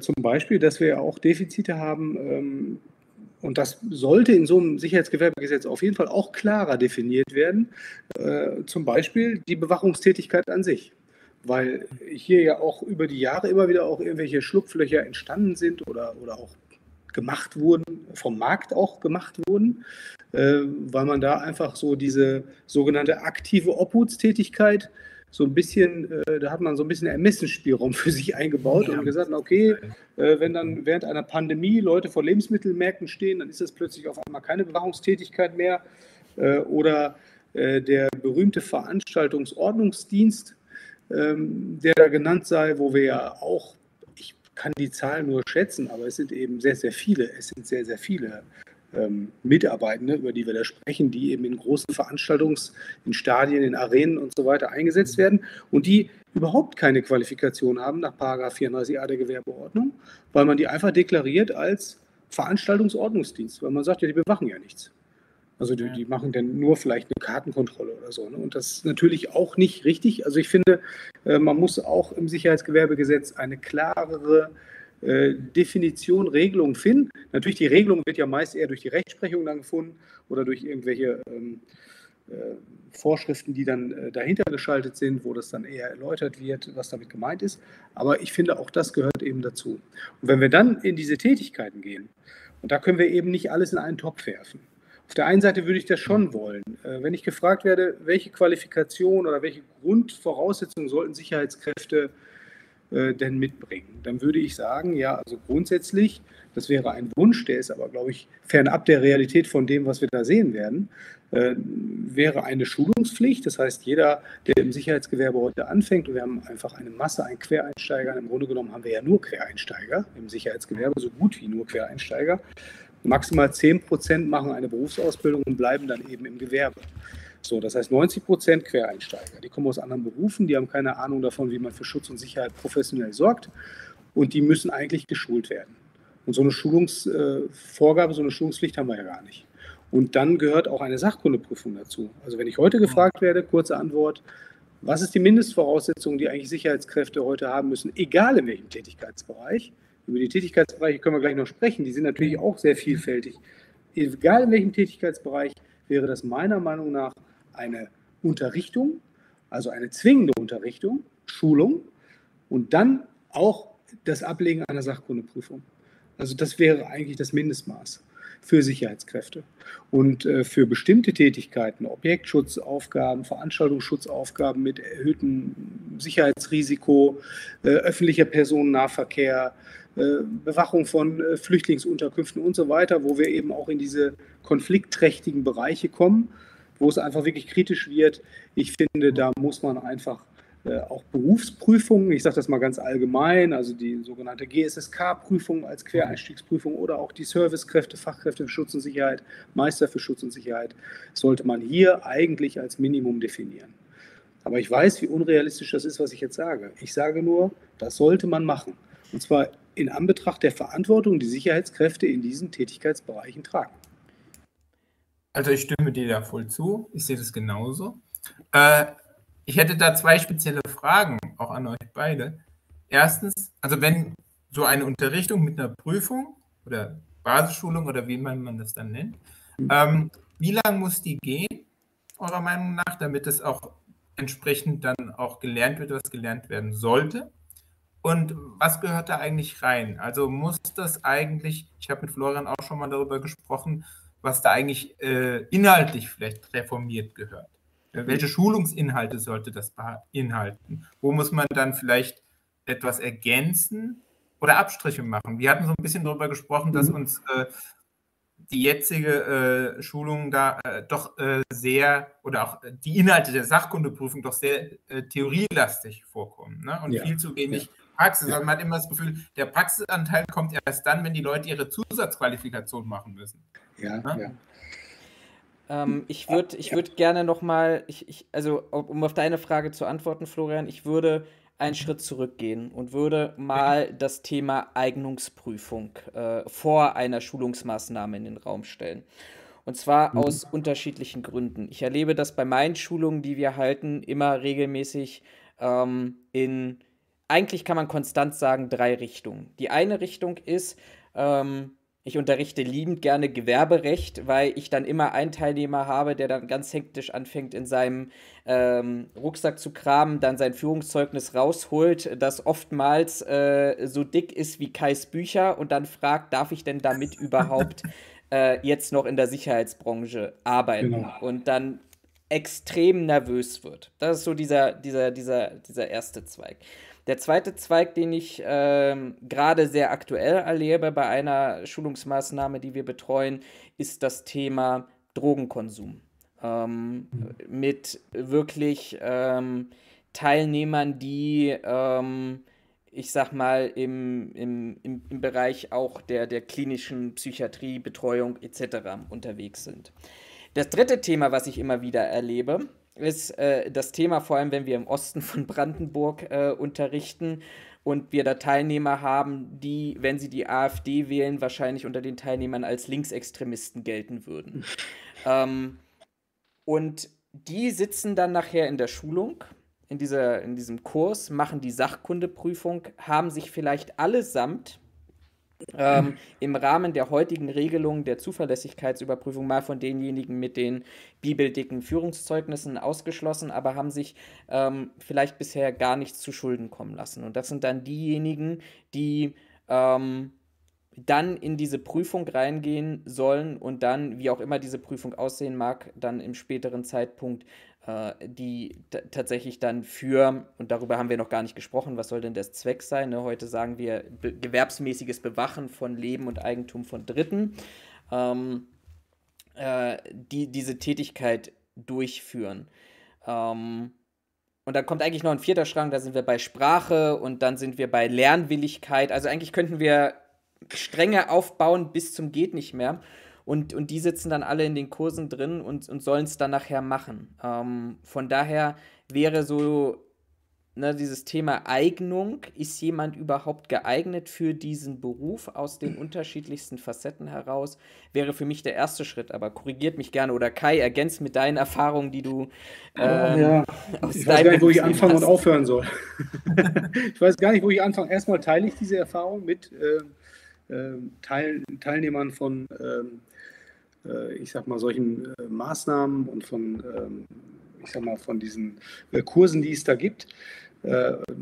zum Beispiel, dass wir auch Defizite haben, und das sollte in so einem Sicherheitsgewerbegesetz auf jeden Fall auch klarer definiert werden, zum Beispiel die Bewachungstätigkeit an sich, weil hier ja auch über die Jahre immer wieder auch irgendwelche Schlupflöcher entstanden sind oder auch gemacht wurden, vom Markt auch gemacht wurden, weil man da einfach so diese sogenannte aktive Obhutstätigkeit so ein bisschen, da hat man so ein bisschen Ermessensspielraum für sich eingebaut und gesagt, okay, wenn dann während einer Pandemie Leute vor Lebensmittelmärkten stehen, dann ist das plötzlich auf einmal keine Bewachungstätigkeit mehr. Oder der berühmte Veranstaltungsordnungsdienst, der da genannt sei, wo wir ja auch, ich kann die Zahl nur schätzen, aber es sind eben sehr, sehr viele Mitarbeitende, über die wir da sprechen, die eben in großen Veranstaltungs-, in Stadien, in Arenen und so weiter eingesetzt werden und die überhaupt keine Qualifikation haben nach § 34a der Gewerbeordnung, weil man die einfach deklariert als Veranstaltungsordnungsdienst, weil man sagt, ja, die bewachen ja nichts. Also die machen dann nur vielleicht eine Kartenkontrolle oder so. Ne? Und das ist natürlich auch nicht richtig. Also ich finde, man muss auch im Sicherheitsgewerbegesetz eine klarere Definition, Regelung finden. Natürlich, die Regelung wird ja meist eher durch die Rechtsprechung dann gefunden oder durch irgendwelche Vorschriften, die dann dahinter geschaltet sind, wo das dann eher erläutert wird, was damit gemeint ist. Aber ich finde, auch das gehört eben dazu. Und wenn wir dann in diese Tätigkeiten gehen, und da können wir eben nicht alles in einen Topf werfen. Auf der einen Seite würde ich das schon wollen. Wenn ich gefragt werde, welche Qualifikation oder welche Grundvoraussetzungen sollten Sicherheitskräfte denn mitbringen? Dann würde ich sagen, ja, also grundsätzlich, das wäre ein Wunsch, der ist aber, glaube ich, fernab der Realität von dem, was wir da sehen werden, wäre eine Schulungspflicht. Das heißt, jeder, der im Sicherheitsgewerbe heute anfängt, und wir haben einfach eine Masse an Quereinsteigern, im Grunde genommen haben wir ja nur Quereinsteiger im Sicherheitsgewerbe, so gut wie nur Quereinsteiger. Maximal 10% machen eine Berufsausbildung und bleiben dann eben im Gewerbe. So, das heißt 90% Quereinsteiger, die kommen aus anderen Berufen, die haben keine Ahnung davon, wie man für Schutz und Sicherheit professionell sorgt, und die müssen eigentlich geschult werden. Und so eine Schulungsvorgabe, so eine Schulungspflicht haben wir ja gar nicht. Und dann gehört auch eine Sachkundeprüfung dazu. Also wenn ich heute gefragt werde, kurze Antwort, was ist die Mindestvoraussetzung, die eigentlich Sicherheitskräfte heute haben müssen, egal in welchem Tätigkeitsbereich, Über die Tätigkeitsbereiche können wir gleich noch sprechen. Die sind natürlich auch sehr vielfältig. Egal in welchem Tätigkeitsbereich wäre das meiner Meinung nach eine Unterrichtung, also eine zwingende Unterrichtung, Schulung und dann auch das Ablegen einer Sachkundeprüfung. Also das wäre eigentlich das Mindestmaß für Sicherheitskräfte. Und für bestimmte Tätigkeiten, Objektschutzaufgaben, Veranstaltungsschutzaufgaben mit erhöhtem Sicherheitsrisiko, öffentlicher Personennahverkehr, Bewachung von Flüchtlingsunterkünften und so weiter, wo wir eben auch in diese konfliktträchtigen Bereiche kommen, wo es einfach wirklich kritisch wird. Ich finde, da muss man einfach auch Berufsprüfungen, ich sage das mal ganz allgemein, also die sogenannte GSSK-Prüfung als Quereinstiegsprüfung oder auch die Servicekräfte, Fachkräfte für Schutz und Sicherheit, Meister für Schutz und Sicherheit, sollte man hier eigentlich als Minimum definieren. Aber ich weiß, wie unrealistisch das ist, was ich jetzt sage. Ich sage nur, das sollte man machen. Und zwar in Anbetracht der Verantwortung, die Sicherheitskräfte in diesen Tätigkeitsbereichen tragen. Also ich stimme dir da voll zu. Ich sehe das genauso. Ich hätte da zwei spezielle Fragen, auch an euch beide. Erstens, also wenn so eine Unterrichtung mit einer Prüfung oder Basisschulung oder wie man das dann nennt, wie lange muss die gehen, eurer Meinung nach, damit es auch entsprechend dann auch gelernt wird, was gelernt werden sollte? Und was gehört da eigentlich rein? Also muss das eigentlich, ich habe mit Florian auch schon mal darüber gesprochen, was da eigentlich inhaltlich vielleicht reformiert gehört. Welche Schulungsinhalte sollte das beinhalten? Wo muss man dann vielleicht etwas ergänzen oder Abstriche machen? Wir hatten so ein bisschen darüber gesprochen, dass uns die jetzige Schulung da doch sehr, oder auch die Inhalte der Sachkundeprüfung doch sehr theorielastig vorkommen, ne? Und viel zu wenig Praxis. Ja. Also man hat immer das Gefühl, der Praxisanteil kommt erst dann, wenn die Leute ihre Zusatzqualifikation machen müssen. Ja, ne? Ja. Ich würde gerne nochmal, also um auf deine Frage zu antworten, Florian, ich würde einen Schritt zurückgehen und würde mal das Thema Eignungsprüfung vor einer Schulungsmaßnahme in den Raum stellen. Und zwar aus unterschiedlichen Gründen. Ich erlebe das bei meinen Schulungen, die wir halten, immer regelmäßig eigentlich kann man konstant sagen, drei Richtungen. Die eine Richtung ist, ich unterrichte liebend gerne Gewerberecht, weil ich dann immer einen Teilnehmer habe, der dann ganz hektisch anfängt, in seinem Rucksack zu kramen, dann sein Führungszeugnis rausholt, das oftmals so dick ist wie Kais Bücher und dann fragt, darf ich denn damit überhaupt jetzt noch in der Sicherheitsbranche arbeiten? Genau. Und dann extrem nervös wird. Das ist so dieser erste Zweig. Der zweite Zweig, den ich gerade sehr aktuell erlebe bei einer Schulungsmaßnahme, die wir betreuen, ist das Thema Drogenkonsum. Mit wirklich Teilnehmern, die, ich sag mal, im Bereich auch der klinischen Psychiatrie, Betreuung etc. unterwegs sind. Das dritte Thema, was ich immer wieder erlebe, ist das Thema, vor allem wenn wir im Osten von Brandenburg unterrichten und wir da Teilnehmer haben, die, wenn sie die AfD wählen, wahrscheinlich unter den Teilnehmern als Linksextremisten gelten würden. Und die sitzen dann nachher in der Schulung, in diesem Kurs, machen die Sachkundeprüfung, haben sich vielleicht allesamt im Rahmen der heutigen Regelung der Zuverlässigkeitsüberprüfung mal von denjenigen mit den bibeldicken Führungszeugnissen ausgeschlossen, aber haben sich vielleicht bisher gar nichts zu Schulden kommen lassen. Und das sind dann diejenigen, die dann in diese Prüfung reingehen sollen und dann, wie auch immer diese Prüfung aussehen mag, dann im späteren Zeitpunkt die tatsächlich dann für, und darüber haben wir noch gar nicht gesprochen, was soll denn der Zweck sein, ne? Heute sagen wir gewerbsmäßiges Bewachen von Leben und Eigentum von Dritten, die diese Tätigkeit durchführen. Und dann kommt eigentlich noch ein vierter Schrank, da sind wir bei Sprache und dann sind wir bei Lernwilligkeit, also eigentlich könnten wir Stränge aufbauen bis zum geht nicht mehr. Und die sitzen dann alle in den Kursen drin und sollen es dann nachher machen. Von daher wäre so ne, dieses Thema Eignung, ist jemand überhaupt geeignet für diesen Beruf aus den unterschiedlichsten Facetten heraus, wäre für mich der erste Schritt. Aber korrigiert mich gerne oder Kai, ergänzt mit deinen Erfahrungen, die du aus ich weiß gar nicht, wo ich anfangen hast. Und aufhören soll. Ich weiß gar nicht, wo ich anfange. Erstmal teile ich diese Erfahrung mit Teilnehmern von, ich sag mal, solchen Maßnahmen und von, ich sag mal, von diesen Kursen, die es da gibt.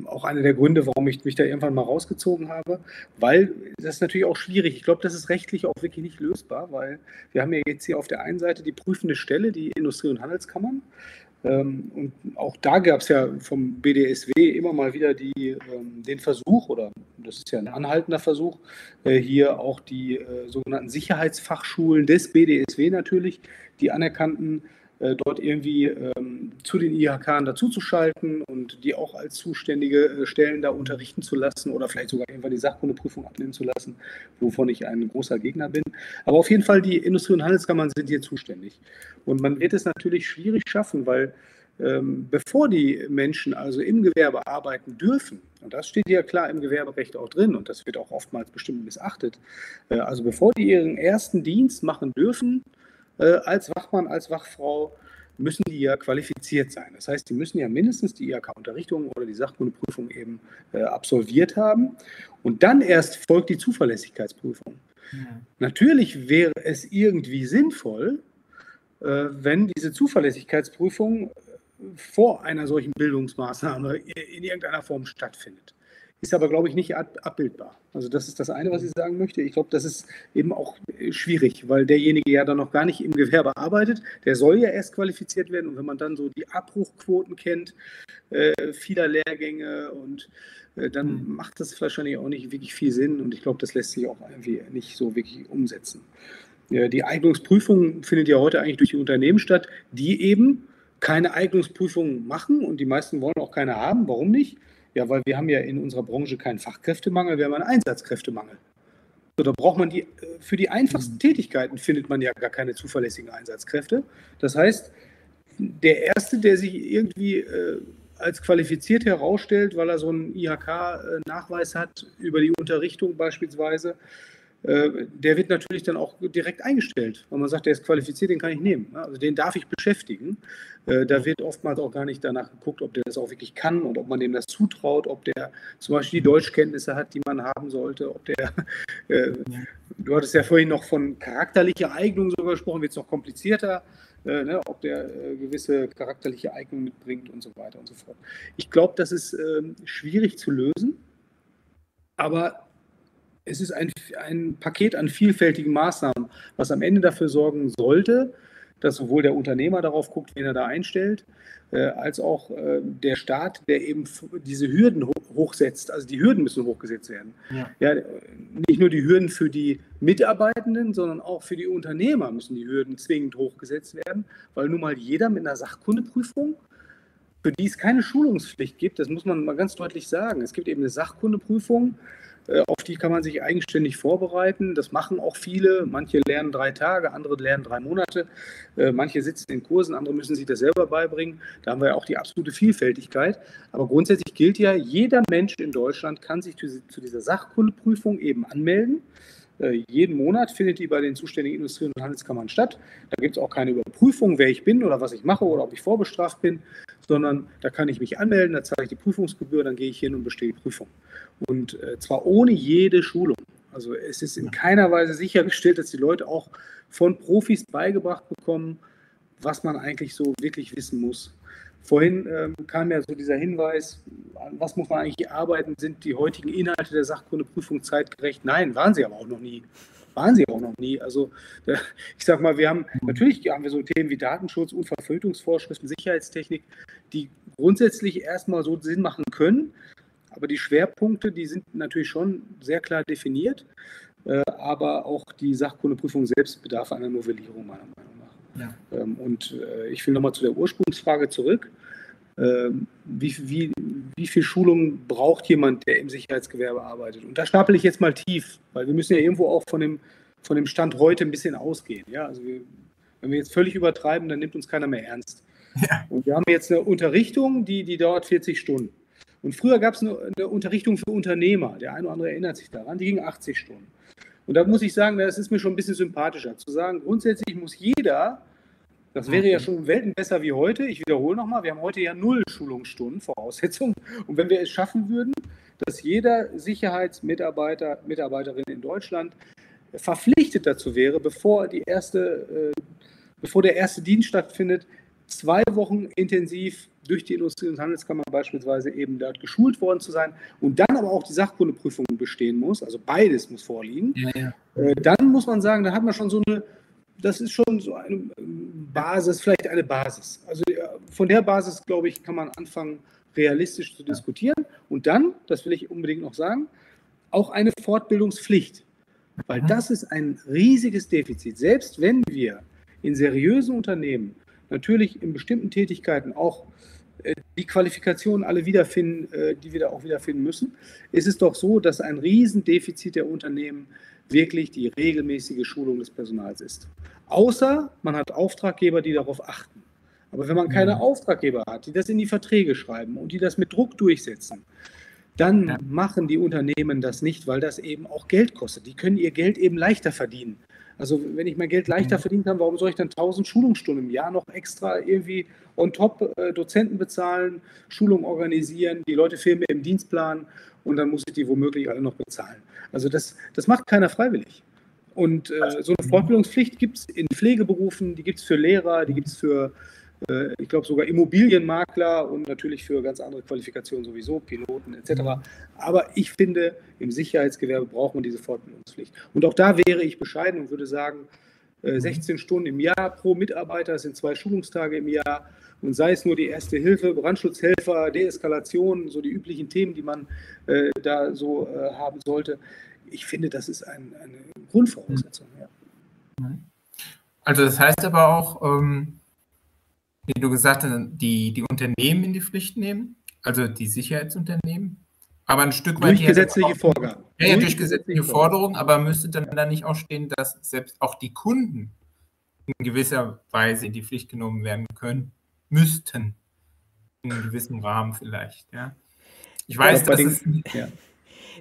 Auch einer der Gründe, warum ich mich da irgendwann mal rausgezogen habe, weil das ist natürlich auch schwierig. Ich glaube, das ist rechtlich auch wirklich nicht lösbar, weil wir haben ja jetzt hier auf der einen Seite die prüfende Stelle, die Industrie- und Handelskammern. Und auch da gab es ja vom BDSW immer mal wieder den Versuch, oder das ist ja ein anhaltender Versuch, hier auch die sogenannten Sicherheitsfachschulen des BDSW natürlich, die anerkannten, dort irgendwie zu den IHKern dazuzuschalten und die auch als zuständige Stellen da unterrichten zu lassen oder vielleicht sogar irgendwann die Sachkundeprüfung abnehmen zu lassen, wovon ich ein großer Gegner bin. Aber auf jeden Fall, die Industrie- und Handelskammern sind hier zuständig. Und man wird es natürlich schwierig schaffen, weil bevor die Menschen also im Gewerbe arbeiten dürfen, und das steht ja klar im Gewerberecht auch drin und das wird auch oftmals bestimmt missachtet, also bevor die ihren ersten Dienst machen dürfen, als Wachmann, als Wachfrau, müssen die ja qualifiziert sein. Das heißt, die müssen ja mindestens die IHK-Unterrichtung oder die Sachkundeprüfung eben absolviert haben. Und dann erst folgt die Zuverlässigkeitsprüfung. Ja. Natürlich wäre es irgendwie sinnvoll, wenn diese Zuverlässigkeitsprüfung vor einer solchen Bildungsmaßnahme in irgendeiner Form stattfindet. Ist aber, glaube ich, nicht abbildbar. Also das ist das eine, was ich sagen möchte. Ich glaube, das ist eben auch schwierig, weil derjenige ja dann noch gar nicht im Gewerbe arbeitet. Der soll ja erst qualifiziert werden. Und wenn man dann so die Abbruchquoten kennt, vieler Lehrgänge, und dann macht das wahrscheinlich auch nicht wirklich viel Sinn. Und ich glaube, das lässt sich auch irgendwie nicht so wirklich umsetzen. Die Eignungsprüfung findet ja heute eigentlich durch die Unternehmen statt, die eben keine Eignungsprüfung machen. Und die meisten wollen auch keine haben. Warum nicht? Ja, weil wir haben ja in unserer Branche keinen Fachkräftemangel, wir haben einen Einsatzkräftemangel. So, da braucht man für die einfachsten Tätigkeiten findet man ja gar keine zuverlässigen Einsatzkräfte. Das heißt, der Erste, der sich irgendwie als qualifiziert herausstellt, weil er so einen IHK-Nachweis hat über die Unterrichtung beispielsweise, der wird natürlich dann auch direkt eingestellt, weil man sagt, der ist qualifiziert, den kann ich nehmen. Also den darf ich beschäftigen. Da wird oftmals auch gar nicht danach geguckt, ob der das auch wirklich kann und ob man dem das zutraut, ob der zum Beispiel die Deutschkenntnisse hat, die man haben sollte, ob der, du hattest ja vorhin noch von charakterlicher Eignung sogar gesprochen, wird es noch komplizierter, ne, ob der gewisse charakterliche Eignung mitbringt und so weiter und so fort. Ich glaube, das ist schwierig zu lösen, aber es ist ein Paket an vielfältigen Maßnahmen, was am Ende dafür sorgen sollte, dass sowohl der Unternehmer darauf guckt, wen er da einstellt, als auch der Staat, der eben diese Hürden hochsetzt. Also die Hürden müssen hochgesetzt werden. Ja. Ja, nicht nur die Hürden für die Mitarbeitenden, sondern auch für die Unternehmer müssen die Hürden zwingend hochgesetzt werden, weil nun mal jeder mit einer Sachkundeprüfung, für die es keine Schulungspflicht gibt, das muss man mal ganz deutlich sagen. Es gibt eben eine Sachkundeprüfung, auf die kann man sich eigenständig vorbereiten. Das machen auch viele. Manche lernen 3 Tage, andere lernen 3 Monate. Manche sitzen in Kursen, andere müssen sich das selber beibringen. Da haben wir ja auch die absolute Vielfältigkeit. Aber grundsätzlich gilt ja, jeder Mensch in Deutschland kann sich zu dieser Sachkundeprüfung eben anmelden. Jeden Monat findet die bei den zuständigen Industrie- und Handelskammern statt. Da gibt es auch keine Überprüfung, wer ich bin oder was ich mache oder ob ich vorbestraft bin, sondern da kann ich mich anmelden, da zahle ich die Prüfungsgebühr, dann gehe ich hin und bestehe die Prüfung. Und zwar ohne jede Schulung. Also es ist in keiner Weise sichergestellt, dass die Leute auch von Profis beigebracht bekommen, was man eigentlich so wirklich wissen muss. Vorhin kam ja so dieser Hinweis, an was muss man eigentlich arbeiten, sind die heutigen Inhalte der Sachkundeprüfung zeitgerecht? Nein, waren sie aber auch noch nie. Also ich sag mal, natürlich haben wir so Themen wie Datenschutz, Unverfälschungsvorschriften, Sicherheitstechnik, die grundsätzlich erstmal so Sinn machen können, aber die Schwerpunkte, die sind natürlich schon sehr klar definiert, aber auch die Sachkundeprüfung selbst bedarf einer Novellierung meiner Meinung nach. Ja. Und ich will nochmal zu der Ursprungsfrage zurück. Wie viel Schulung braucht jemand, der im Sicherheitsgewerbe arbeitet? Und da stapel ich jetzt mal tief, weil wir müssen ja irgendwo auch von dem Stand heute ein bisschen ausgehen. Ja? Also wenn wir jetzt völlig übertreiben, dann nimmt uns keiner mehr ernst. Ja. Und wir haben jetzt eine Unterrichtung, die dauert 40 Stunden. Und früher gab es eine Unterrichtung für Unternehmer, der eine oder andere erinnert sich daran, die ging 80 Stunden. Und da muss ich sagen, das ist mir schon ein bisschen sympathischer, zu sagen, grundsätzlich muss jeder, das wäre ja schon Welten besser wie heute, ich wiederhole nochmal, wir haben heute ja 0 Schulungsstunden, Voraussetzung. Und wenn wir es schaffen würden, dass jeder Sicherheitsmitarbeiter, Mitarbeiterin in Deutschland verpflichtet dazu wäre, bevor der erste Dienst stattfindet, 2 Wochen intensiv durch die Industrie- und Handelskammer beispielsweise eben dort geschult worden zu sein und dann aber auch die Sachkundeprüfung bestehen muss, also beides muss vorliegen, dann muss man sagen, da hat man schon so eine, das ist schon so eine Basis, vielleicht eine Basis. Also von der Basis, glaube ich, kann man anfangen, realistisch zu diskutieren und dann, das will ich unbedingt noch sagen, auch eine Fortbildungspflicht, weil das ist ein riesiges Defizit. Selbst wenn wir in seriösen Unternehmen natürlich in bestimmten Tätigkeiten auch die Qualifikationen alle wiederfinden, die wir da auch wiederfinden müssen, ist es doch so, dass ein Riesendefizit der Unternehmen wirklich die regelmäßige Schulung des Personals ist. Außer man hat Auftraggeber, die darauf achten. Aber wenn man keine Auftraggeber hat, die das in die Verträge schreiben und die das mit Druck durchsetzen, dann machen die Unternehmen das nicht, weil das eben auch Geld kostet. Die können ihr Geld eben leichter verdienen. Also wenn ich mein Geld leichter verdienen kann, warum soll ich dann 1000 Schulungsstunden im Jahr noch extra irgendwie on top Dozenten bezahlen, Schulungen organisieren, die Leute fehlen mir im Dienstplan und dann muss ich die womöglich alle noch bezahlen. Also das macht keiner freiwillig. Und so eine Fortbildungspflicht gibt es in Pflegeberufen, die gibt es für Lehrer, die gibt es für, ich glaube, sogar Immobilienmakler und natürlich für ganz andere Qualifikationen sowieso, Piloten etc. Aber ich finde, im Sicherheitsgewerbe braucht man diese Fortbildungspflicht. Und auch da wäre ich bescheiden und würde sagen, 16 Stunden im Jahr pro Mitarbeiter, das sind 2 Schulungstage im Jahr und sei es nur die Erste Hilfe, Brandschutzhelfer, Deeskalation, so die üblichen Themen, die man da so haben sollte. Ich finde, das ist eine Grundvoraussetzung. Ja. Also das heißt aber auch, wie du gesagt hast, die Unternehmen in die Pflicht nehmen, also die Sicherheitsunternehmen, aber ein Stück weit... Durch gesetzliche Vorgaben. Ja, durch gesetzliche Forderungen, aber müsste dann da nicht auch stehen, dass selbst auch die Kunden in gewisser Weise in die Pflicht genommen werden können, müssten, in einem gewissen Rahmen vielleicht. Ja. Ich weiß, dass es...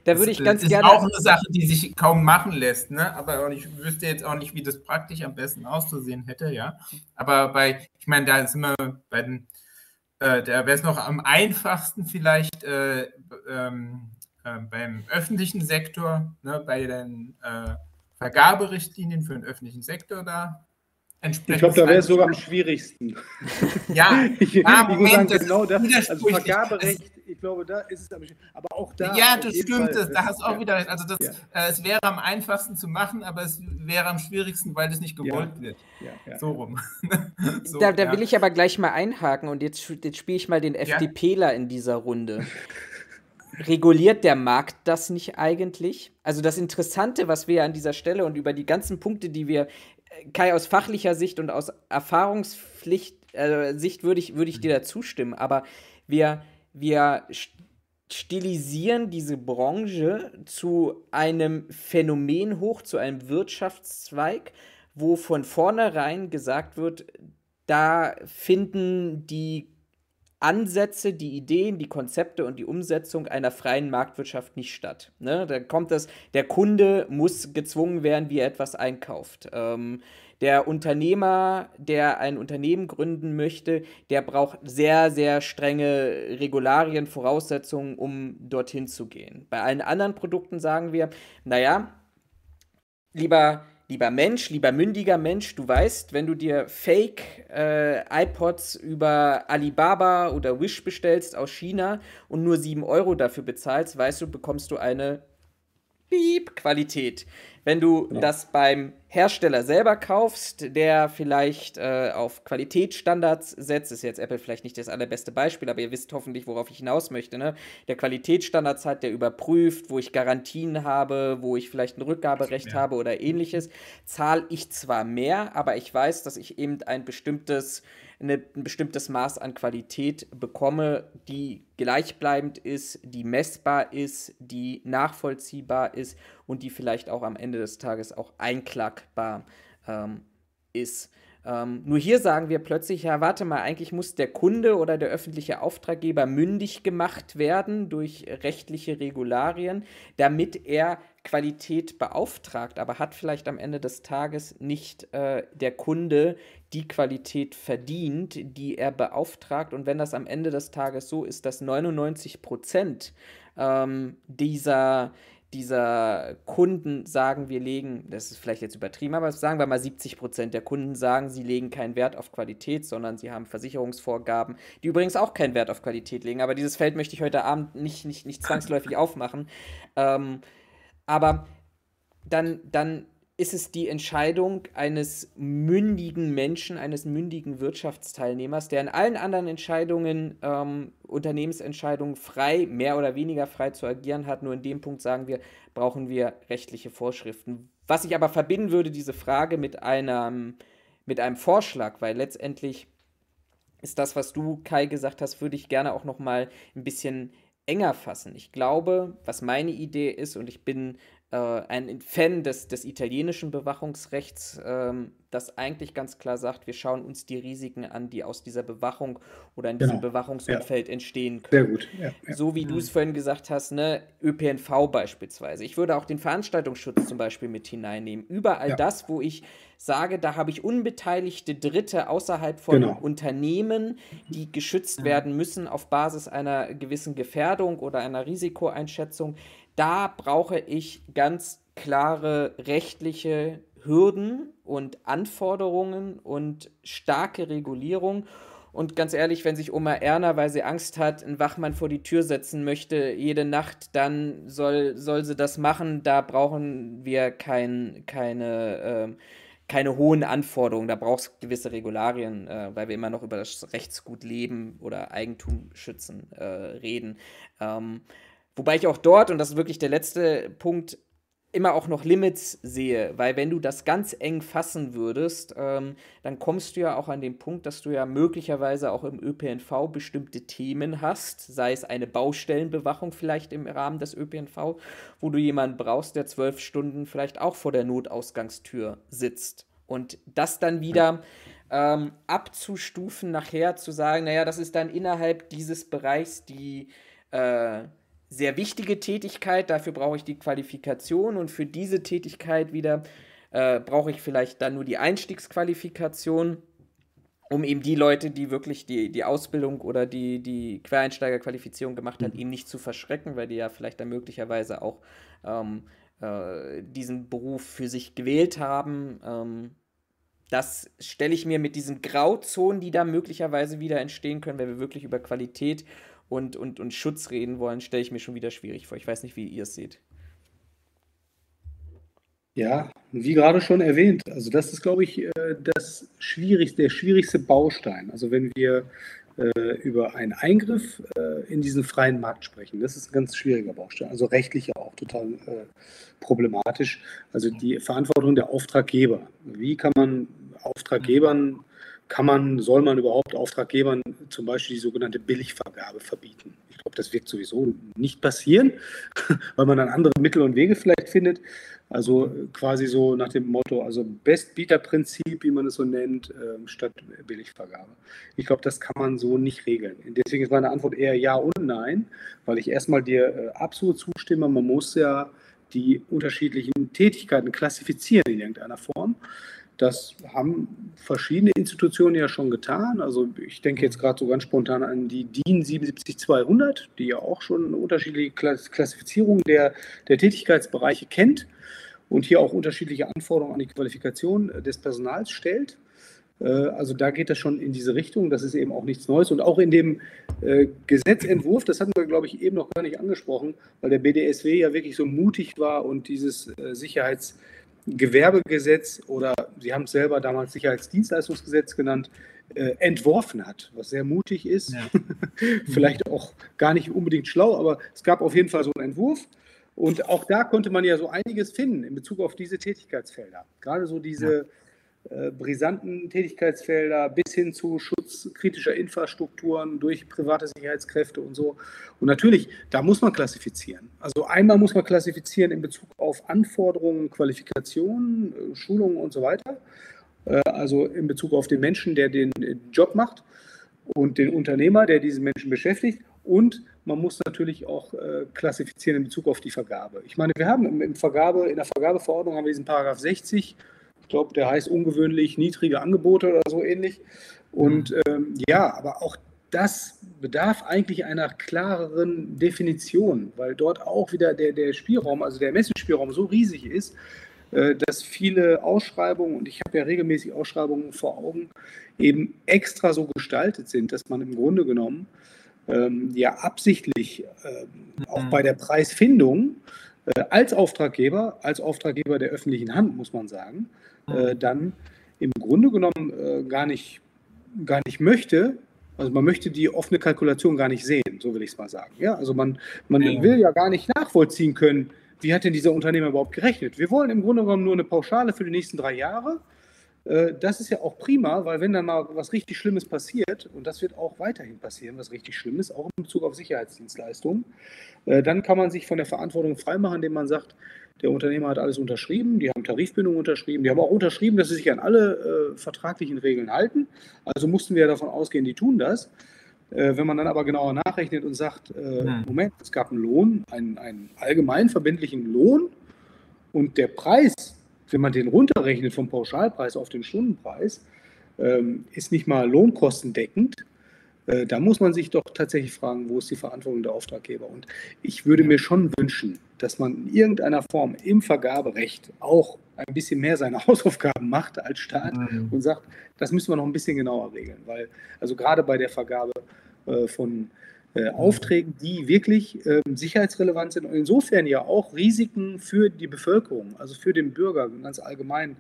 Da würde ich ganz gerne. Ist auch eine Sache, die sich kaum machen lässt, ne? Aber ich wüsste jetzt auch nicht, wie das praktisch am besten auszusehen hätte, ja. Aber ich meine, da sind wir bei den, da wäre es noch am einfachsten vielleicht beim öffentlichen Sektor, ne? Bei den Vergaberichtlinien für den öffentlichen Sektor da. Ich glaube, da wäre es sogar am schwierigsten. Ja, ich muss sagen, genau das. Also Vergaberecht, ich glaube, da ist es am schwierigsten. Aber auch da. Ja, das stimmt, da hast du auch wieder recht. Also es wäre am einfachsten zu machen, aber es wäre am schwierigsten, weil es nicht gewollt wird. Ja. So rum. So, da will ich aber gleich mal einhaken und jetzt spiele ich mal den FDPler in dieser Runde. Reguliert der Markt das nicht eigentlich? Also das Interessante, was wir an dieser Stelle und über die ganzen Punkte, die wir Kai, aus fachlicher Sicht und aus Erfahrungspflicht Sicht würde ich dir da zustimmen, aber wir stilisieren diese Branche zu einem Phänomen hoch, zu einem Wirtschaftszweig, wo von vornherein gesagt wird, da finden die Ansätze, die Ideen, die Konzepte und die Umsetzung einer freien Marktwirtschaft nicht statt. Ne? Da kommt das, der Kunde muss gezwungen werden, wie er etwas einkauft. Der Unternehmer, der ein Unternehmen gründen möchte, der braucht sehr, sehr strenge Regularien, Voraussetzungen, um dorthin zu gehen. Bei allen anderen Produkten sagen wir, naja, lieber Mensch, lieber mündiger Mensch, du weißt, wenn du dir Fake-iPods über Alibaba oder Wish bestellst aus China und nur 7 € dafür bezahlst, weißt du, bekommst du eine Piep-Qualität. Wenn du das beim Hersteller selber kaufst, der vielleicht auf Qualitätsstandards setzt, ist jetzt Apple vielleicht nicht das allerbeste Beispiel, aber ihr wisst hoffentlich, worauf ich hinaus möchte, ne? Der Qualitätsstandards hat, der überprüft, wo ich Garantien habe, wo ich vielleicht ein Rückgaberecht habe oder ähnliches, zahle ich zwar mehr, aber ich weiß, dass ich eben ein bestimmtes Maß an Qualität bekomme, die gleichbleibend ist, die messbar ist, die nachvollziehbar ist und die vielleicht auch am Ende des Tages auch einklagbar ist. Nur hier sagen wir plötzlich, ja, warte mal, eigentlich muss der Kunde oder der öffentliche Auftraggeber mündig gemacht werden durch rechtliche Regularien, damit er Qualität beauftragt, aber hat vielleicht am Ende des Tages nicht der Kunde die Qualität verdient, die er beauftragt. Und wenn das am Ende des Tages so ist, dass 99% dieser Kunden sagen, wir legen, das ist vielleicht jetzt übertrieben, aber sagen wir mal 70% der Kunden sagen, sie legen keinen Wert auf Qualität, sondern sie haben Versicherungsvorgaben, die übrigens auch keinen Wert auf Qualität legen, aber dieses Feld möchte ich heute Abend nicht zwangsläufig aufmachen. Aber dann ist es die Entscheidung eines mündigen Menschen, eines mündigen Wirtschaftsteilnehmers, der in allen anderen Entscheidungen, Unternehmensentscheidungen frei, mehr oder weniger frei zu agieren hat. Nur in dem Punkt sagen wir, brauchen wir rechtliche Vorschriften. Was ich aber verbinden würde, diese Frage mit einem Vorschlag, weil letztendlich ist das, was du, Kai, gesagt hast, würde ich gerne auch noch mal ein bisschen enger fassen. Ich glaube, was meine Idee ist, und ich bin ein Fan des italienischen Bewachungsrechts, das eigentlich ganz klar sagt, wir schauen uns die Risiken an, die aus dieser Bewachung oder in diesem Bewachungsumfeld entstehen können. Sehr gut. Ja, ja. So wie du es vorhin gesagt hast, ne, ÖPNV beispielsweise. Ich würde auch den Veranstaltungsschutz zum Beispiel mit hineinnehmen. Überall das, wo ich sage, da habe ich unbeteiligte Dritte außerhalb von Unternehmen, die geschützt werden müssen auf Basis einer gewissen Gefährdung oder einer Risikoeinschätzung. Da brauche ich ganz klare rechtliche Hürden und Anforderungen und starke Regulierung. Und ganz ehrlich, wenn sich Oma Erna, weil sie Angst hat, einen Wachmann vor die Tür setzen möchte jede Nacht, dann soll sie das machen. Da brauchen wir keine hohen Anforderungen. Da braucht es gewisse Regularien, weil wir immer noch über das Rechtsgut Leben oder Eigentum schützen reden. Wobei ich auch dort, und das ist wirklich der letzte Punkt, immer auch noch Limits sehe, weil wenn du das ganz eng fassen würdest, dann kommst du ja auch an den Punkt, dass du ja möglicherweise auch im ÖPNV bestimmte Themen hast, sei es eine Baustellenbewachung vielleicht im Rahmen des ÖPNV, wo du jemanden brauchst, der 12 Stunden vielleicht auch vor der Notausgangstür sitzt. Und das dann wieder abzustufen nachher, zu sagen, naja, das ist dann innerhalb dieses Bereichs die sehr wichtige Tätigkeit, dafür brauche ich die Qualifikation und für diese Tätigkeit wieder brauche ich vielleicht dann nur die Einstiegsqualifikation, um eben die Leute, die wirklich die Ausbildung oder die Quereinsteigerqualifizierung gemacht haben, eben nicht zu verschrecken, weil die ja vielleicht dann möglicherweise auch diesen Beruf für sich gewählt haben. Das stelle ich mir mit diesen Grauzonen, die da möglicherweise wieder entstehen können, wenn wir wirklich über Qualität und Schutz reden wollen, stelle ich mir schon wieder schwierig vor. Ich weiß nicht, wie ihr es seht. Ja, wie gerade schon erwähnt, also das ist, glaube ich, der schwierigste Baustein. Also wenn wir über einen Eingriff in diesen freien Markt sprechen, das ist ein ganz schwieriger Baustein, also rechtlich auch total problematisch. Also die Verantwortung der Auftraggeber. Wie kann man Auftraggebern soll man überhaupt Auftraggebern zum Beispiel die sogenannte Billigvergabe verbieten? Ich glaube, das wird sowieso nicht passieren, weil man dann andere Mittel und Wege vielleicht findet. Also quasi so nach dem Motto, also Bestbieterprinzip, wie man es so nennt, statt Billigvergabe. Ich glaube, das kann man so nicht regeln. Deswegen ist meine Antwort eher ja und nein, weil ich erstmal dir absolut zustimme, man muss ja die unterschiedlichen Tätigkeiten klassifizieren in irgendeiner Form. Das haben verschiedene Institutionen ja schon getan. Also ich denke jetzt gerade so ganz spontan an die DIN 77200, die ja auch schon eine unterschiedliche Klassifizierung der Tätigkeitsbereiche kennt und hier auch unterschiedliche Anforderungen an die Qualifikation des Personals stellt. Also da geht das schon in diese Richtung. Das ist eben auch nichts Neues. Und auch in dem Gesetzentwurf, das hatten wir, glaube ich, eben noch gar nicht angesprochen, weil der BDSW ja wirklich so mutig war und dieses Sicherheitsgewerbegesetz oder Sie haben es selber damals Sicherheitsdienstleistungsgesetz genannt, entworfen hat, was sehr mutig ist, vielleicht auch gar nicht unbedingt schlau, aber es gab auf jeden Fall so einen Entwurf und auch da konnte man ja so einiges finden in Bezug auf diese Tätigkeitsfelder, gerade so diese brisanten Tätigkeitsfelder bis hin zu Schutz kritischer Infrastrukturen durch private Sicherheitskräfte und so. Und natürlich, da muss man klassifizieren. Also einmal muss man klassifizieren in Bezug auf Anforderungen, Qualifikationen, Schulungen und so weiter. also in Bezug auf den Menschen, der den Job macht und den Unternehmer, der diesen Menschen beschäftigt. Und man muss natürlich auch klassifizieren in Bezug auf die Vergabe. Ich meine, wir haben in der Vergabeverordnung haben wir diesen Paragraph 60, ich glaube, der heißt ungewöhnlich niedrige Angebote oder so ähnlich. Und ja, aber auch das bedarf eigentlich einer klareren Definition, weil dort auch wieder der Spielraum, also der Ermessensspielraum so riesig ist, dass viele Ausschreibungen, und ich habe ja regelmäßig Ausschreibungen vor Augen, eben extra so gestaltet sind, dass man im Grunde genommen ja absichtlich auch bei der Preisfindung als Auftraggeber der öffentlichen Hand, muss man sagen, dann im Grunde genommen gar nicht möchte, also man möchte die offene Kalkulation gar nicht sehen, so will ich es mal sagen. Ja, also man will ja gar nicht nachvollziehen können, wie hat denn dieser Unternehmer überhaupt gerechnet? Wir wollen im Grunde genommen nur eine Pauschale für die nächsten 3 Jahre. Das ist ja auch prima, weil wenn dann mal was richtig Schlimmes passiert, und das wird auch weiterhin passieren, was richtig Schlimmes, auch in Bezug auf Sicherheitsdienstleistungen, dann kann man sich von der Verantwortung freimachen, indem man sagt, der Unternehmer hat alles unterschrieben, die haben Tarifbindungen unterschrieben, die haben auch unterschrieben, dass sie sich an alle vertraglichen Regeln halten. Also mussten wir ja davon ausgehen, die tun das. Wenn man dann aber genauer nachrechnet und sagt, Moment, es gab einen Lohn, einen allgemein verbindlichen Lohn, und der Preis, wenn man den runterrechnet vom Pauschalpreis auf den Stundenpreis, ist nicht mal lohnkostendeckend. Da muss man sich doch tatsächlich fragen, wo ist die Verantwortung der Auftraggeber? Und ich würde mir schon wünschen, dass man in irgendeiner Form im Vergaberecht auch ein bisschen mehr seine Hausaufgaben macht als Staat und sagt, das müssen wir noch ein bisschen genauer regeln. Weil, also gerade bei der Vergabe von Aufträgen, die wirklich sicherheitsrelevant sind und insofern ja auch Risiken für die Bevölkerung, also für den Bürger ganz allgemein,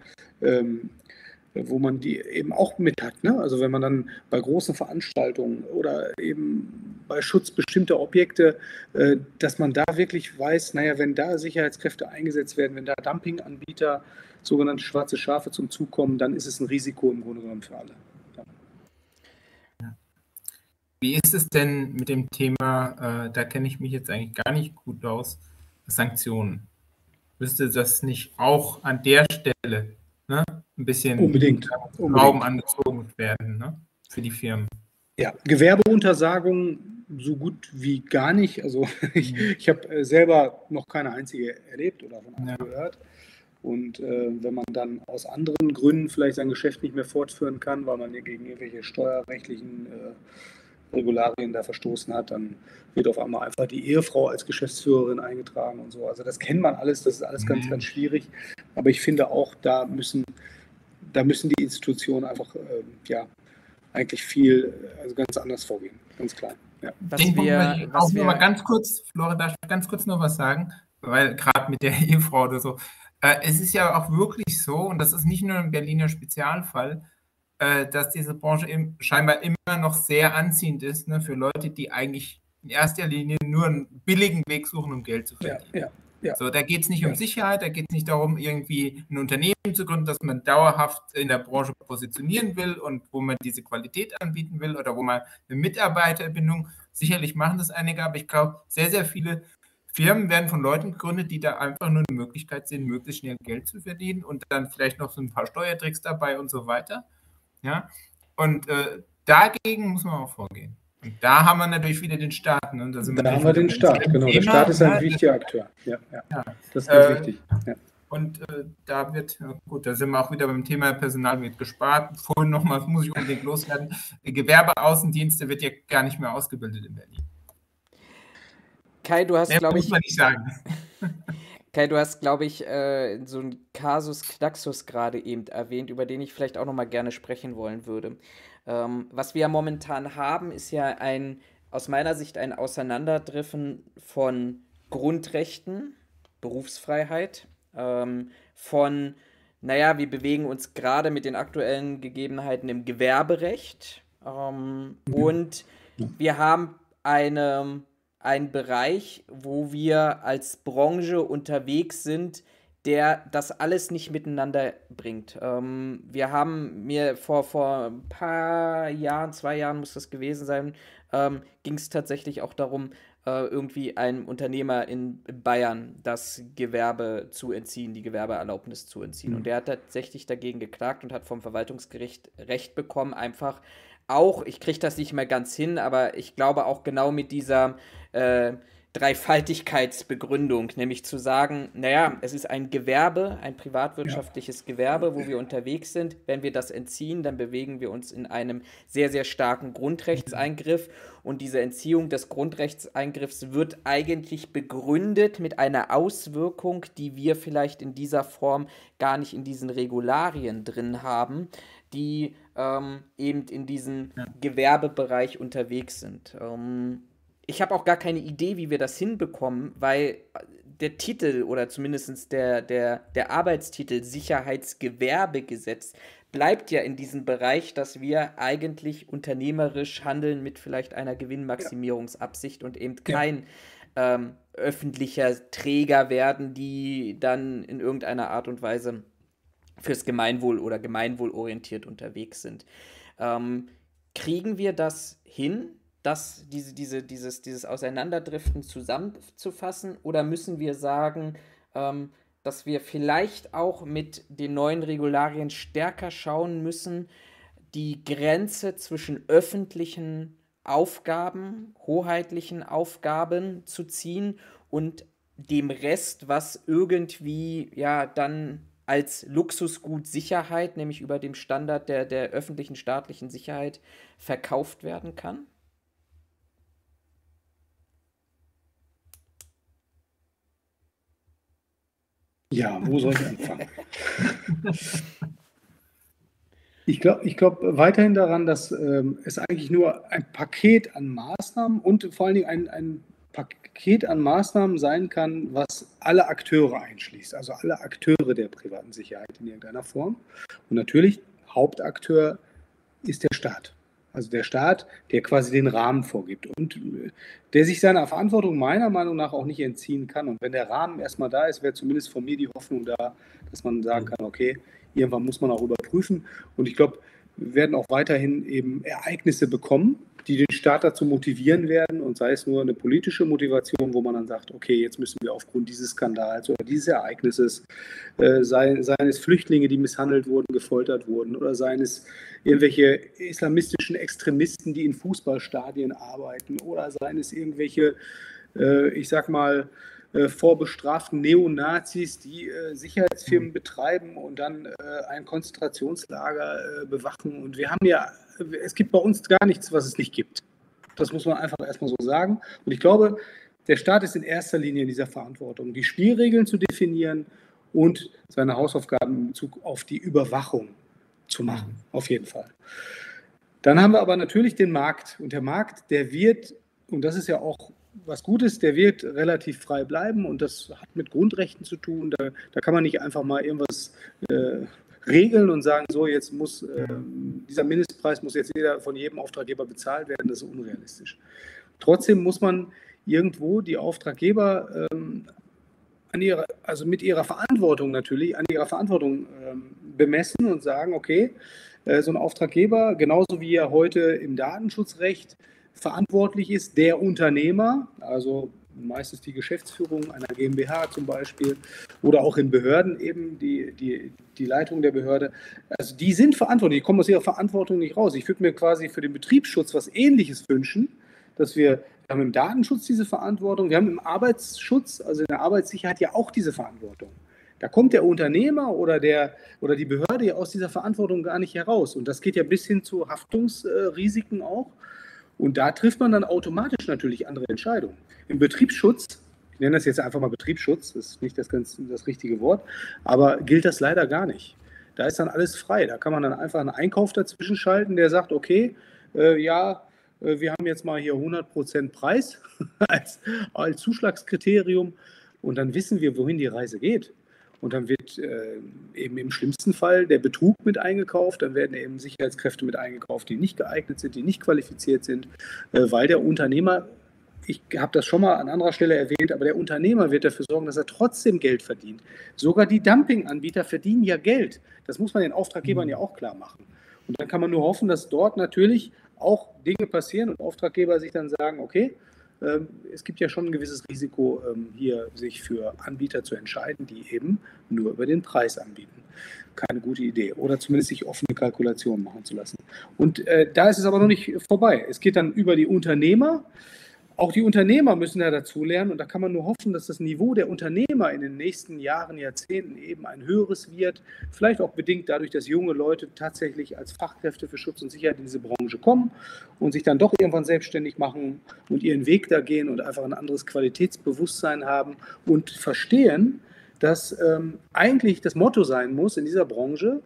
wo man die eben auch mit hat. Ne? Also wenn man dann bei großen Veranstaltungen oder eben bei Schutz bestimmter Objekte, dass man da wirklich weiß, naja, wenn da Sicherheitskräfte eingesetzt werden, wenn da Dumpinganbieter, sogenannte schwarze Schafe zum Zug kommen, dann ist es ein Risiko im Grunde genommen für alle. Wie ist es denn mit dem Thema, da kenne ich mich jetzt eigentlich gar nicht gut aus, Sanktionen? Müsste das nicht auch an der Stelle, ne, ein bisschen Raum angezogen werden, ne, für die Firmen? Ja, Gewerbeuntersagung so gut wie gar nicht. Also ich habe selber noch keine einzige erlebt oder von anderen gehört. Und wenn man dann aus anderen Gründen vielleicht sein Geschäft nicht mehr fortführen kann, weil man gegen irgendwelche steuerrechtlichen Regularien da verstoßen hat, dann wird auf einmal einfach die Ehefrau als Geschäftsführerin eingetragen und so. Also das kennt man alles, das ist alles ganz, ganz schwierig. Aber ich finde auch, da müssen die Institutionen einfach, eigentlich viel, also ganz anders vorgehen, ganz klar. Ja. Was wir mal ganz kurz, Florian, darf ich ganz kurz noch was sagen? Weil gerade mit der Ehefrau oder so, es ist ja auch wirklich so, und das ist nicht nur ein Berliner Spezialfall, dass diese Branche scheinbar immer noch sehr anziehend ist, ne, für Leute, die eigentlich in erster Linie nur einen billigen Weg suchen, um Geld zu verdienen. Ja. So, da geht es nicht um Sicherheit, da geht es nicht darum, irgendwie ein Unternehmen zu gründen, das man dauerhaft in der Branche positionieren will und wo man diese Qualität anbieten will oder wo man eine Mitarbeiterbindung, sicherlich machen das einige, aber ich glaube, sehr, sehr viele Firmen werden von Leuten gegründet, die da einfach nur eine Möglichkeit sehen, möglichst schnell Geld zu verdienen und dann vielleicht noch so ein paar Steuertricks dabei und so weiter. Ja, und dagegen muss man auch vorgehen. Und da haben wir natürlich wieder den Staat. Ne? Da haben wir den Staat, genau. Der Staat ist ein wichtiger Akteur. Ja. Das ist ganz wichtig. Ja. Und da wird, gut, da sind wir auch wieder beim Thema Personal wird gespart. Vorhin nochmal, muss ich unbedingt loswerden. Gewerbeaußendienste wird ja gar nicht mehr ausgebildet in Berlin. Kai, du hast, glaube ich... Muss man nicht sagen. Kai, du hast, glaube ich, so einen Kasus Knaxus gerade eben erwähnt, über den ich vielleicht auch noch mal gerne sprechen wollen würde. Was wir ja momentan haben, ist ja aus meiner Sicht ein Auseinanderdriffen von Grundrechten, Berufsfreiheit, von, naja, wir bewegen uns gerade mit den aktuellen Gegebenheiten im Gewerberecht und wir haben ein Bereich, wo wir als Branche unterwegs sind, der das alles nicht miteinander bringt. Wir haben mir vor ein paar Jahren, 2 Jahren muss das gewesen sein, ging es tatsächlich auch darum, irgendwie einem Unternehmer in Bayern das Gewerbe zu entziehen, die Gewerbeerlaubnis zu entziehen. Mhm. Und der hat tatsächlich dagegen geklagt und hat vom Verwaltungsgericht Recht bekommen, einfach auch, ich kriege das nicht mehr ganz hin, aber ich glaube auch genau mit dieser Dreifaltigkeitsbegründung, nämlich zu sagen, naja, es ist ein Gewerbe, ein privatwirtschaftliches Gewerbe, wo wir unterwegs sind. Wenn wir das entziehen, dann bewegen wir uns in einem sehr, sehr starken Grundrechtseingriff. Und diese Entziehung des Grundrechtseingriffs wird eigentlich begründet mit einer Auswirkung, die wir vielleicht in dieser Form gar nicht in diesen Regularien drin haben, die eben in diesem Gewerbebereich unterwegs sind. Ich habe auch gar keine Idee, wie wir das hinbekommen, weil der Titel oder zumindest der Arbeitstitel Sicherheitsgewerbegesetz bleibt ja in diesem Bereich, dass wir eigentlich unternehmerisch handeln mit vielleicht einer Gewinnmaximierungsabsicht und eben kein öffentlicher Träger werden, die dann in irgendeiner Art und Weise fürs Gemeinwohl oder gemeinwohlorientiert unterwegs sind. Kriegen wir das hin? dieses Auseinanderdriften zusammenzufassen? Oder müssen wir sagen, dass wir vielleicht auch mit den neuen Regularien stärker schauen müssen, die Grenze zwischen öffentlichen Aufgaben, hoheitlichen Aufgaben zu ziehen und dem Rest, was irgendwie ja dann als Luxusgut Sicherheit, nämlich über dem Standard der öffentlichen staatlichen Sicherheit, verkauft werden kann? Ja, wo soll ich anfangen? Ich glaub weiterhin daran, dass es eigentlich nur ein Paket an Maßnahmen und vor allen Dingen ein Paket an Maßnahmen sein kann, was alle Akteure einschließt, also alle Akteure der privaten Sicherheit in irgendeiner Form. Und natürlich, Hauptakteur ist der Staat. Also der Staat, der quasi den Rahmen vorgibt und der sich seiner Verantwortung meiner Meinung nach auch nicht entziehen kann. Und wenn der Rahmen erstmal da ist, wäre zumindest von mir die Hoffnung da, dass man sagen kann, okay, irgendwann muss man auch überprüfen. Und ich glaube, wir werden auch weiterhin eben Ereignisse bekommen, die den Staat dazu motivieren werden. Und sei es nur eine politische Motivation, wo man dann sagt, okay, jetzt müssen wir aufgrund dieses Skandals oder dieses Ereignisses, seien es Flüchtlinge, die misshandelt wurden, gefoltert wurden, oder seien es irgendwelche islamistischen Extremisten, die in Fußballstadien arbeiten, oder seien es irgendwelche, ich sag mal, vorbestraften Neonazis, die Sicherheitsfirmen betreiben und dann ein Konzentrationslager bewachen. Und wir haben ja, es gibt bei uns gar nichts, was es nicht gibt. Das muss man einfach erstmal so sagen. Und ich glaube, der Staat ist in erster Linie in dieser Verantwortung, die Spielregeln zu definieren und seine Hausaufgaben in Bezug auf die Überwachung zu machen, auf jeden Fall. Dann haben wir aber natürlich den Markt. Und der Markt, der wird, und das ist ja auch was Gutes, der wird relativ frei bleiben und das hat mit Grundrechten zu tun. Da kann man nicht einfach mal irgendwas regeln und sagen, so jetzt muss dieser Mindestpreis muss jetzt jeder von jedem Auftraggeber bezahlt werden, das ist unrealistisch. Trotzdem muss man irgendwo die Auftraggeber mit ihrer Verantwortung bemessen und sagen, okay, so ein Auftraggeber, genauso wie er heute im Datenschutzrecht verantwortlich ist der Unternehmer, also meistens die Geschäftsführung einer GmbH zum Beispiel oder auch in Behörden eben die Leitung der Behörde. Also die sind verantwortlich, die kommen aus ihrer Verantwortung nicht raus. Ich würde mir quasi für den Betriebsschutz was Ähnliches wünschen, dass wir haben im Datenschutz diese Verantwortung, wir haben im Arbeitsschutz, also in der Arbeitssicherheit ja auch diese Verantwortung. Da kommt der Unternehmer oder die Behörde ja aus dieser Verantwortung gar nicht heraus. Und das geht ja bis hin zu Haftungsrisiken auch. Und da trifft man dann automatisch natürlich andere Entscheidungen. Im Betriebsschutz, ich nenne das jetzt einfach mal Betriebsschutz, das ist nicht das richtige Wort, aber gilt das leider gar nicht. Da ist dann alles frei. Da kann man dann einfach einen Einkauf dazwischen schalten, der sagt, okay, wir haben jetzt mal hier 100% Preis als Zuschlagskriterium und dann wissen wir, wohin die Reise geht. Und dann wird eben im schlimmsten Fall der Betrug mit eingekauft, dann werden eben Sicherheitskräfte mit eingekauft, die nicht geeignet sind, die nicht qualifiziert sind, weil der Unternehmer, ich habe das schon mal an anderer Stelle erwähnt, aber der Unternehmer wird dafür sorgen, dass er trotzdem Geld verdient. Sogar die Dumpinganbieter verdienen ja Geld. Das muss man den Auftraggebern ja auch klar machen. Und dann kann man nur hoffen, dass dort natürlich auch Dinge passieren und Auftraggeber sich dann sagen, okay, Es gibt ja schon ein gewisses Risiko, hier sich für Anbieter zu entscheiden, die eben nur über den Preis anbieten. Keine gute Idee. Oder zumindest sich offene Kalkulationen machen zu lassen. Und da ist es aber noch nicht vorbei. Es geht dann über die Unternehmer. Auch die Unternehmer müssen ja dazulernen, und da kann man nur hoffen, dass das Niveau der Unternehmer in den nächsten Jahren, Jahrzehnten eben ein höheres wird. Vielleicht auch bedingt dadurch, dass junge Leute tatsächlich als Fachkräfte für Schutz und Sicherheit in diese Branche kommen und sich dann doch irgendwann selbstständig machen und ihren Weg da gehen und einfach ein anderes Qualitätsbewusstsein haben und verstehen, dass eigentlich das Motto sein muss, in dieser Branche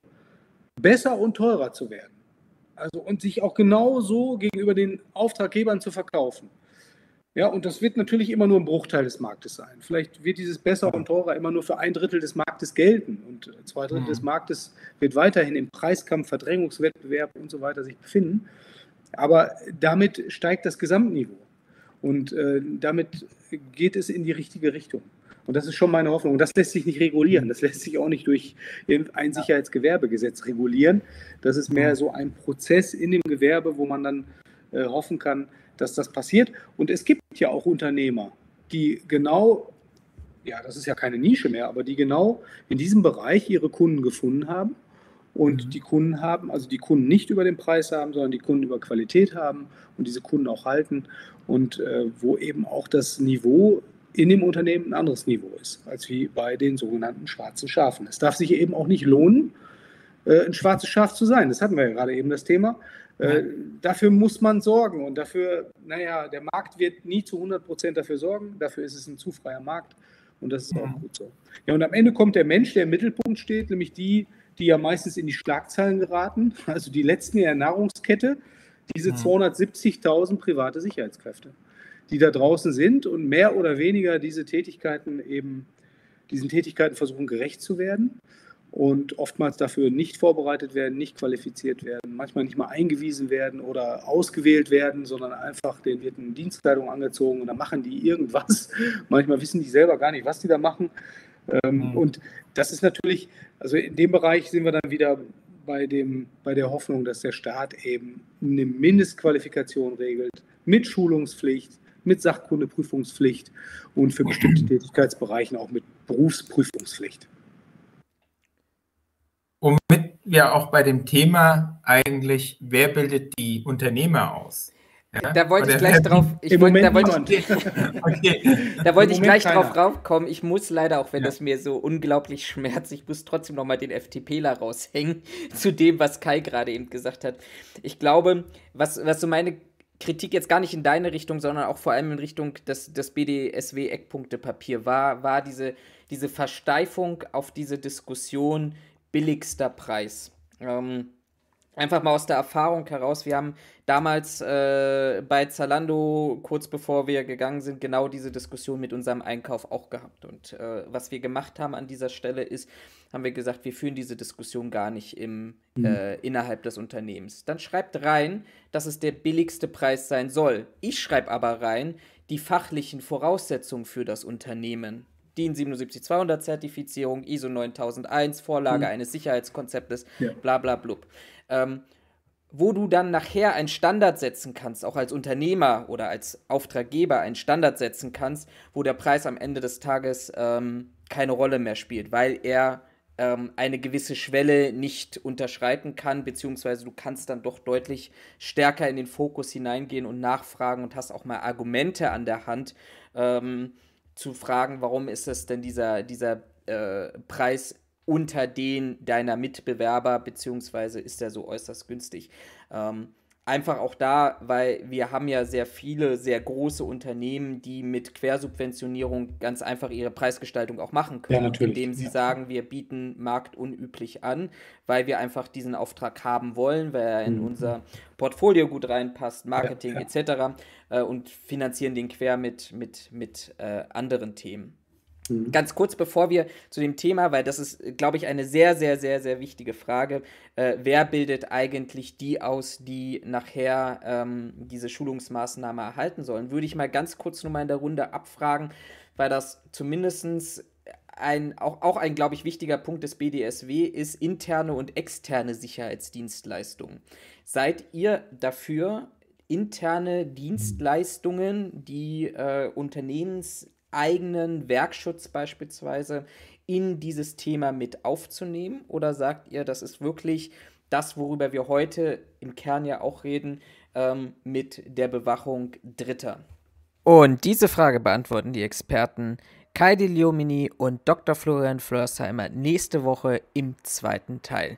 besser und teurer zu werden. Also, und sich auch genauso gegenüber den Auftraggebern zu verkaufen. Ja, und das wird natürlich immer nur ein Bruchteil des Marktes sein. Vielleicht wird dieses besser und teurer immer nur für 1/3 des Marktes gelten. Und 2/3 des Marktes wird weiterhin im Preiskampf, Verdrängungswettbewerb und so weiter sich befinden. Aber damit steigt das Gesamtniveau. Und damit geht es in die richtige Richtung. Und das ist schon meine Hoffnung. Und das lässt sich nicht regulieren. Das lässt sich auch nicht durch ein Sicherheitsgewerbegesetz regulieren. Das ist mehr so ein Prozess in dem Gewerbe, wo man dann hoffen kann, dass das passiert. Und es gibt ja auch Unternehmer, die genau, ja, das ist ja keine Nische mehr, aber die genau in diesem Bereich ihre Kunden gefunden haben und die Kunden haben, also die Kunden nicht über den Preis haben, sondern die Kunden über Qualität haben und diese Kunden auch halten und wo eben auch das Niveau in dem Unternehmen ein anderes Niveau ist, als wie bei den sogenannten schwarzen Schafen. Es darf sich eben auch nicht lohnen, ein schwarzes Schaf zu sein. Das hatten wir ja gerade eben das Thema. Dafür muss man sorgen und dafür, naja, der Markt wird nie zu 100% dafür sorgen, dafür ist es ein zu freier Markt und das ist auch gut so. Ja, und am Ende kommt der Mensch, der im Mittelpunkt steht, nämlich die, die ja meistens in die Schlagzeilen geraten, also die letzten in der Nahrungskette, diese 270.000 private Sicherheitskräfte, die da draußen sind und mehr oder weniger diese Tätigkeiten eben, diesen Tätigkeiten versuchen gerecht zu werden. Und oftmals dafür nicht vorbereitet werden, nicht qualifiziert werden, manchmal nicht mal eingewiesen werden oder ausgewählt werden, sondern einfach, denen wird eine Dienstkleidung angezogen und dann machen die irgendwas. Manchmal wissen die selber gar nicht, was die da machen. Und das ist natürlich, also in dem Bereich sind wir dann wieder bei der Hoffnung, dass der Staat eben eine Mindestqualifikation regelt, mit Schulungspflicht, mit Sachkundeprüfungspflicht und für bestimmte Tätigkeitsbereichen auch mit Berufsprüfungspflicht. Womit wir auch bei dem Thema eigentlich, wer bildet die Unternehmer aus? Ja? Da wollte ich gleich drauf raufkommen. Ich muss leider, auch wenn das mir so unglaublich schmerzt, ich muss trotzdem nochmal den FDPler raushängen zu dem, was Kai gerade eben gesagt hat. Ich glaube, was so meine Kritik jetzt gar nicht in deine Richtung, sondern auch vor allem in Richtung des BDSW-Eckpunktepapier war diese Versteifung auf diese Diskussion, billigster Preis. Einfach mal aus der Erfahrung heraus, wir haben damals bei Zalando, kurz bevor wir gegangen sind, genau diese Diskussion mit unserem Einkauf auch gehabt. Und was wir gemacht haben an dieser Stelle ist, haben wir gesagt, wir führen diese Diskussion gar nicht innerhalb des Unternehmens. Dann schreibt rein, dass es der billigste Preis sein soll. Ich schreibe aber rein, die fachlichen Voraussetzungen für das Unternehmen. DIN 77200 Zertifizierung, ISO 9001, Vorlage eines Sicherheitskonzeptes, bla bla blub. Wo du dann nachher einen Standard setzen kannst, auch als Unternehmer oder als Auftraggeber einen Standard setzen kannst, wo der Preis am Ende des Tages keine Rolle mehr spielt, weil er eine gewisse Schwelle nicht unterschreiten kann, beziehungsweise du kannst dann doch deutlich stärker in den Fokus hineingehen und nachfragen und hast auch mal Argumente an der Hand, zu fragen, warum ist es denn dieser Preis unter den deiner Mitbewerber, beziehungsweise ist der so äußerst günstig. Einfach auch da, weil wir haben ja sehr viele, sehr große Unternehmen, die mit Quersubventionierung ganz einfach ihre Preisgestaltung auch machen können, ja, natürlich, indem sie sagen, wir bieten marktunüblich an, weil wir einfach diesen Auftrag haben wollen, weil er in unser Portfolio gut reinpasst, Marketing etc. Und finanzieren den quer mit anderen Themen. Ganz kurz, bevor wir zu dem Thema, weil das ist, glaube ich, eine sehr, sehr, sehr, sehr wichtige Frage, wer bildet eigentlich die aus, die nachher diese Schulungsmaßnahme erhalten sollen, würde ich mal ganz kurz nur mal in der Runde abfragen, weil das zumindest auch ein, glaube ich, wichtiger Punkt des BDSW ist, interne und externe Sicherheitsdienstleistungen. Seid ihr dafür, interne Dienstleistungen, die unternehmenseigenen Werkschutz beispielsweise in dieses Thema mit aufzunehmen? Oder sagt ihr, das ist wirklich das, worüber wir heute im Kern ja auch reden, mit der Bewachung Dritter? Und diese Frage beantworten die Experten Kai Deliomini und Dr. Florian Flörsheimer nächste Woche im zweiten Teil.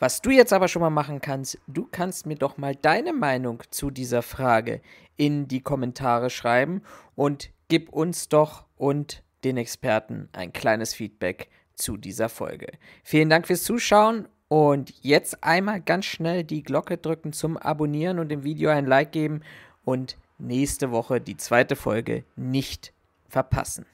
Was du jetzt aber schon mal machen kannst, du kannst mir doch mal deine Meinung zu dieser Frage in die Kommentare schreiben und gib uns doch und den Experten ein kleines Feedback zu dieser Folge. Vielen Dank fürs Zuschauen und jetzt einmal ganz schnell die Glocke drücken zum Abonnieren und dem Video ein Like geben und nächste Woche die zweite Folge nicht verpassen.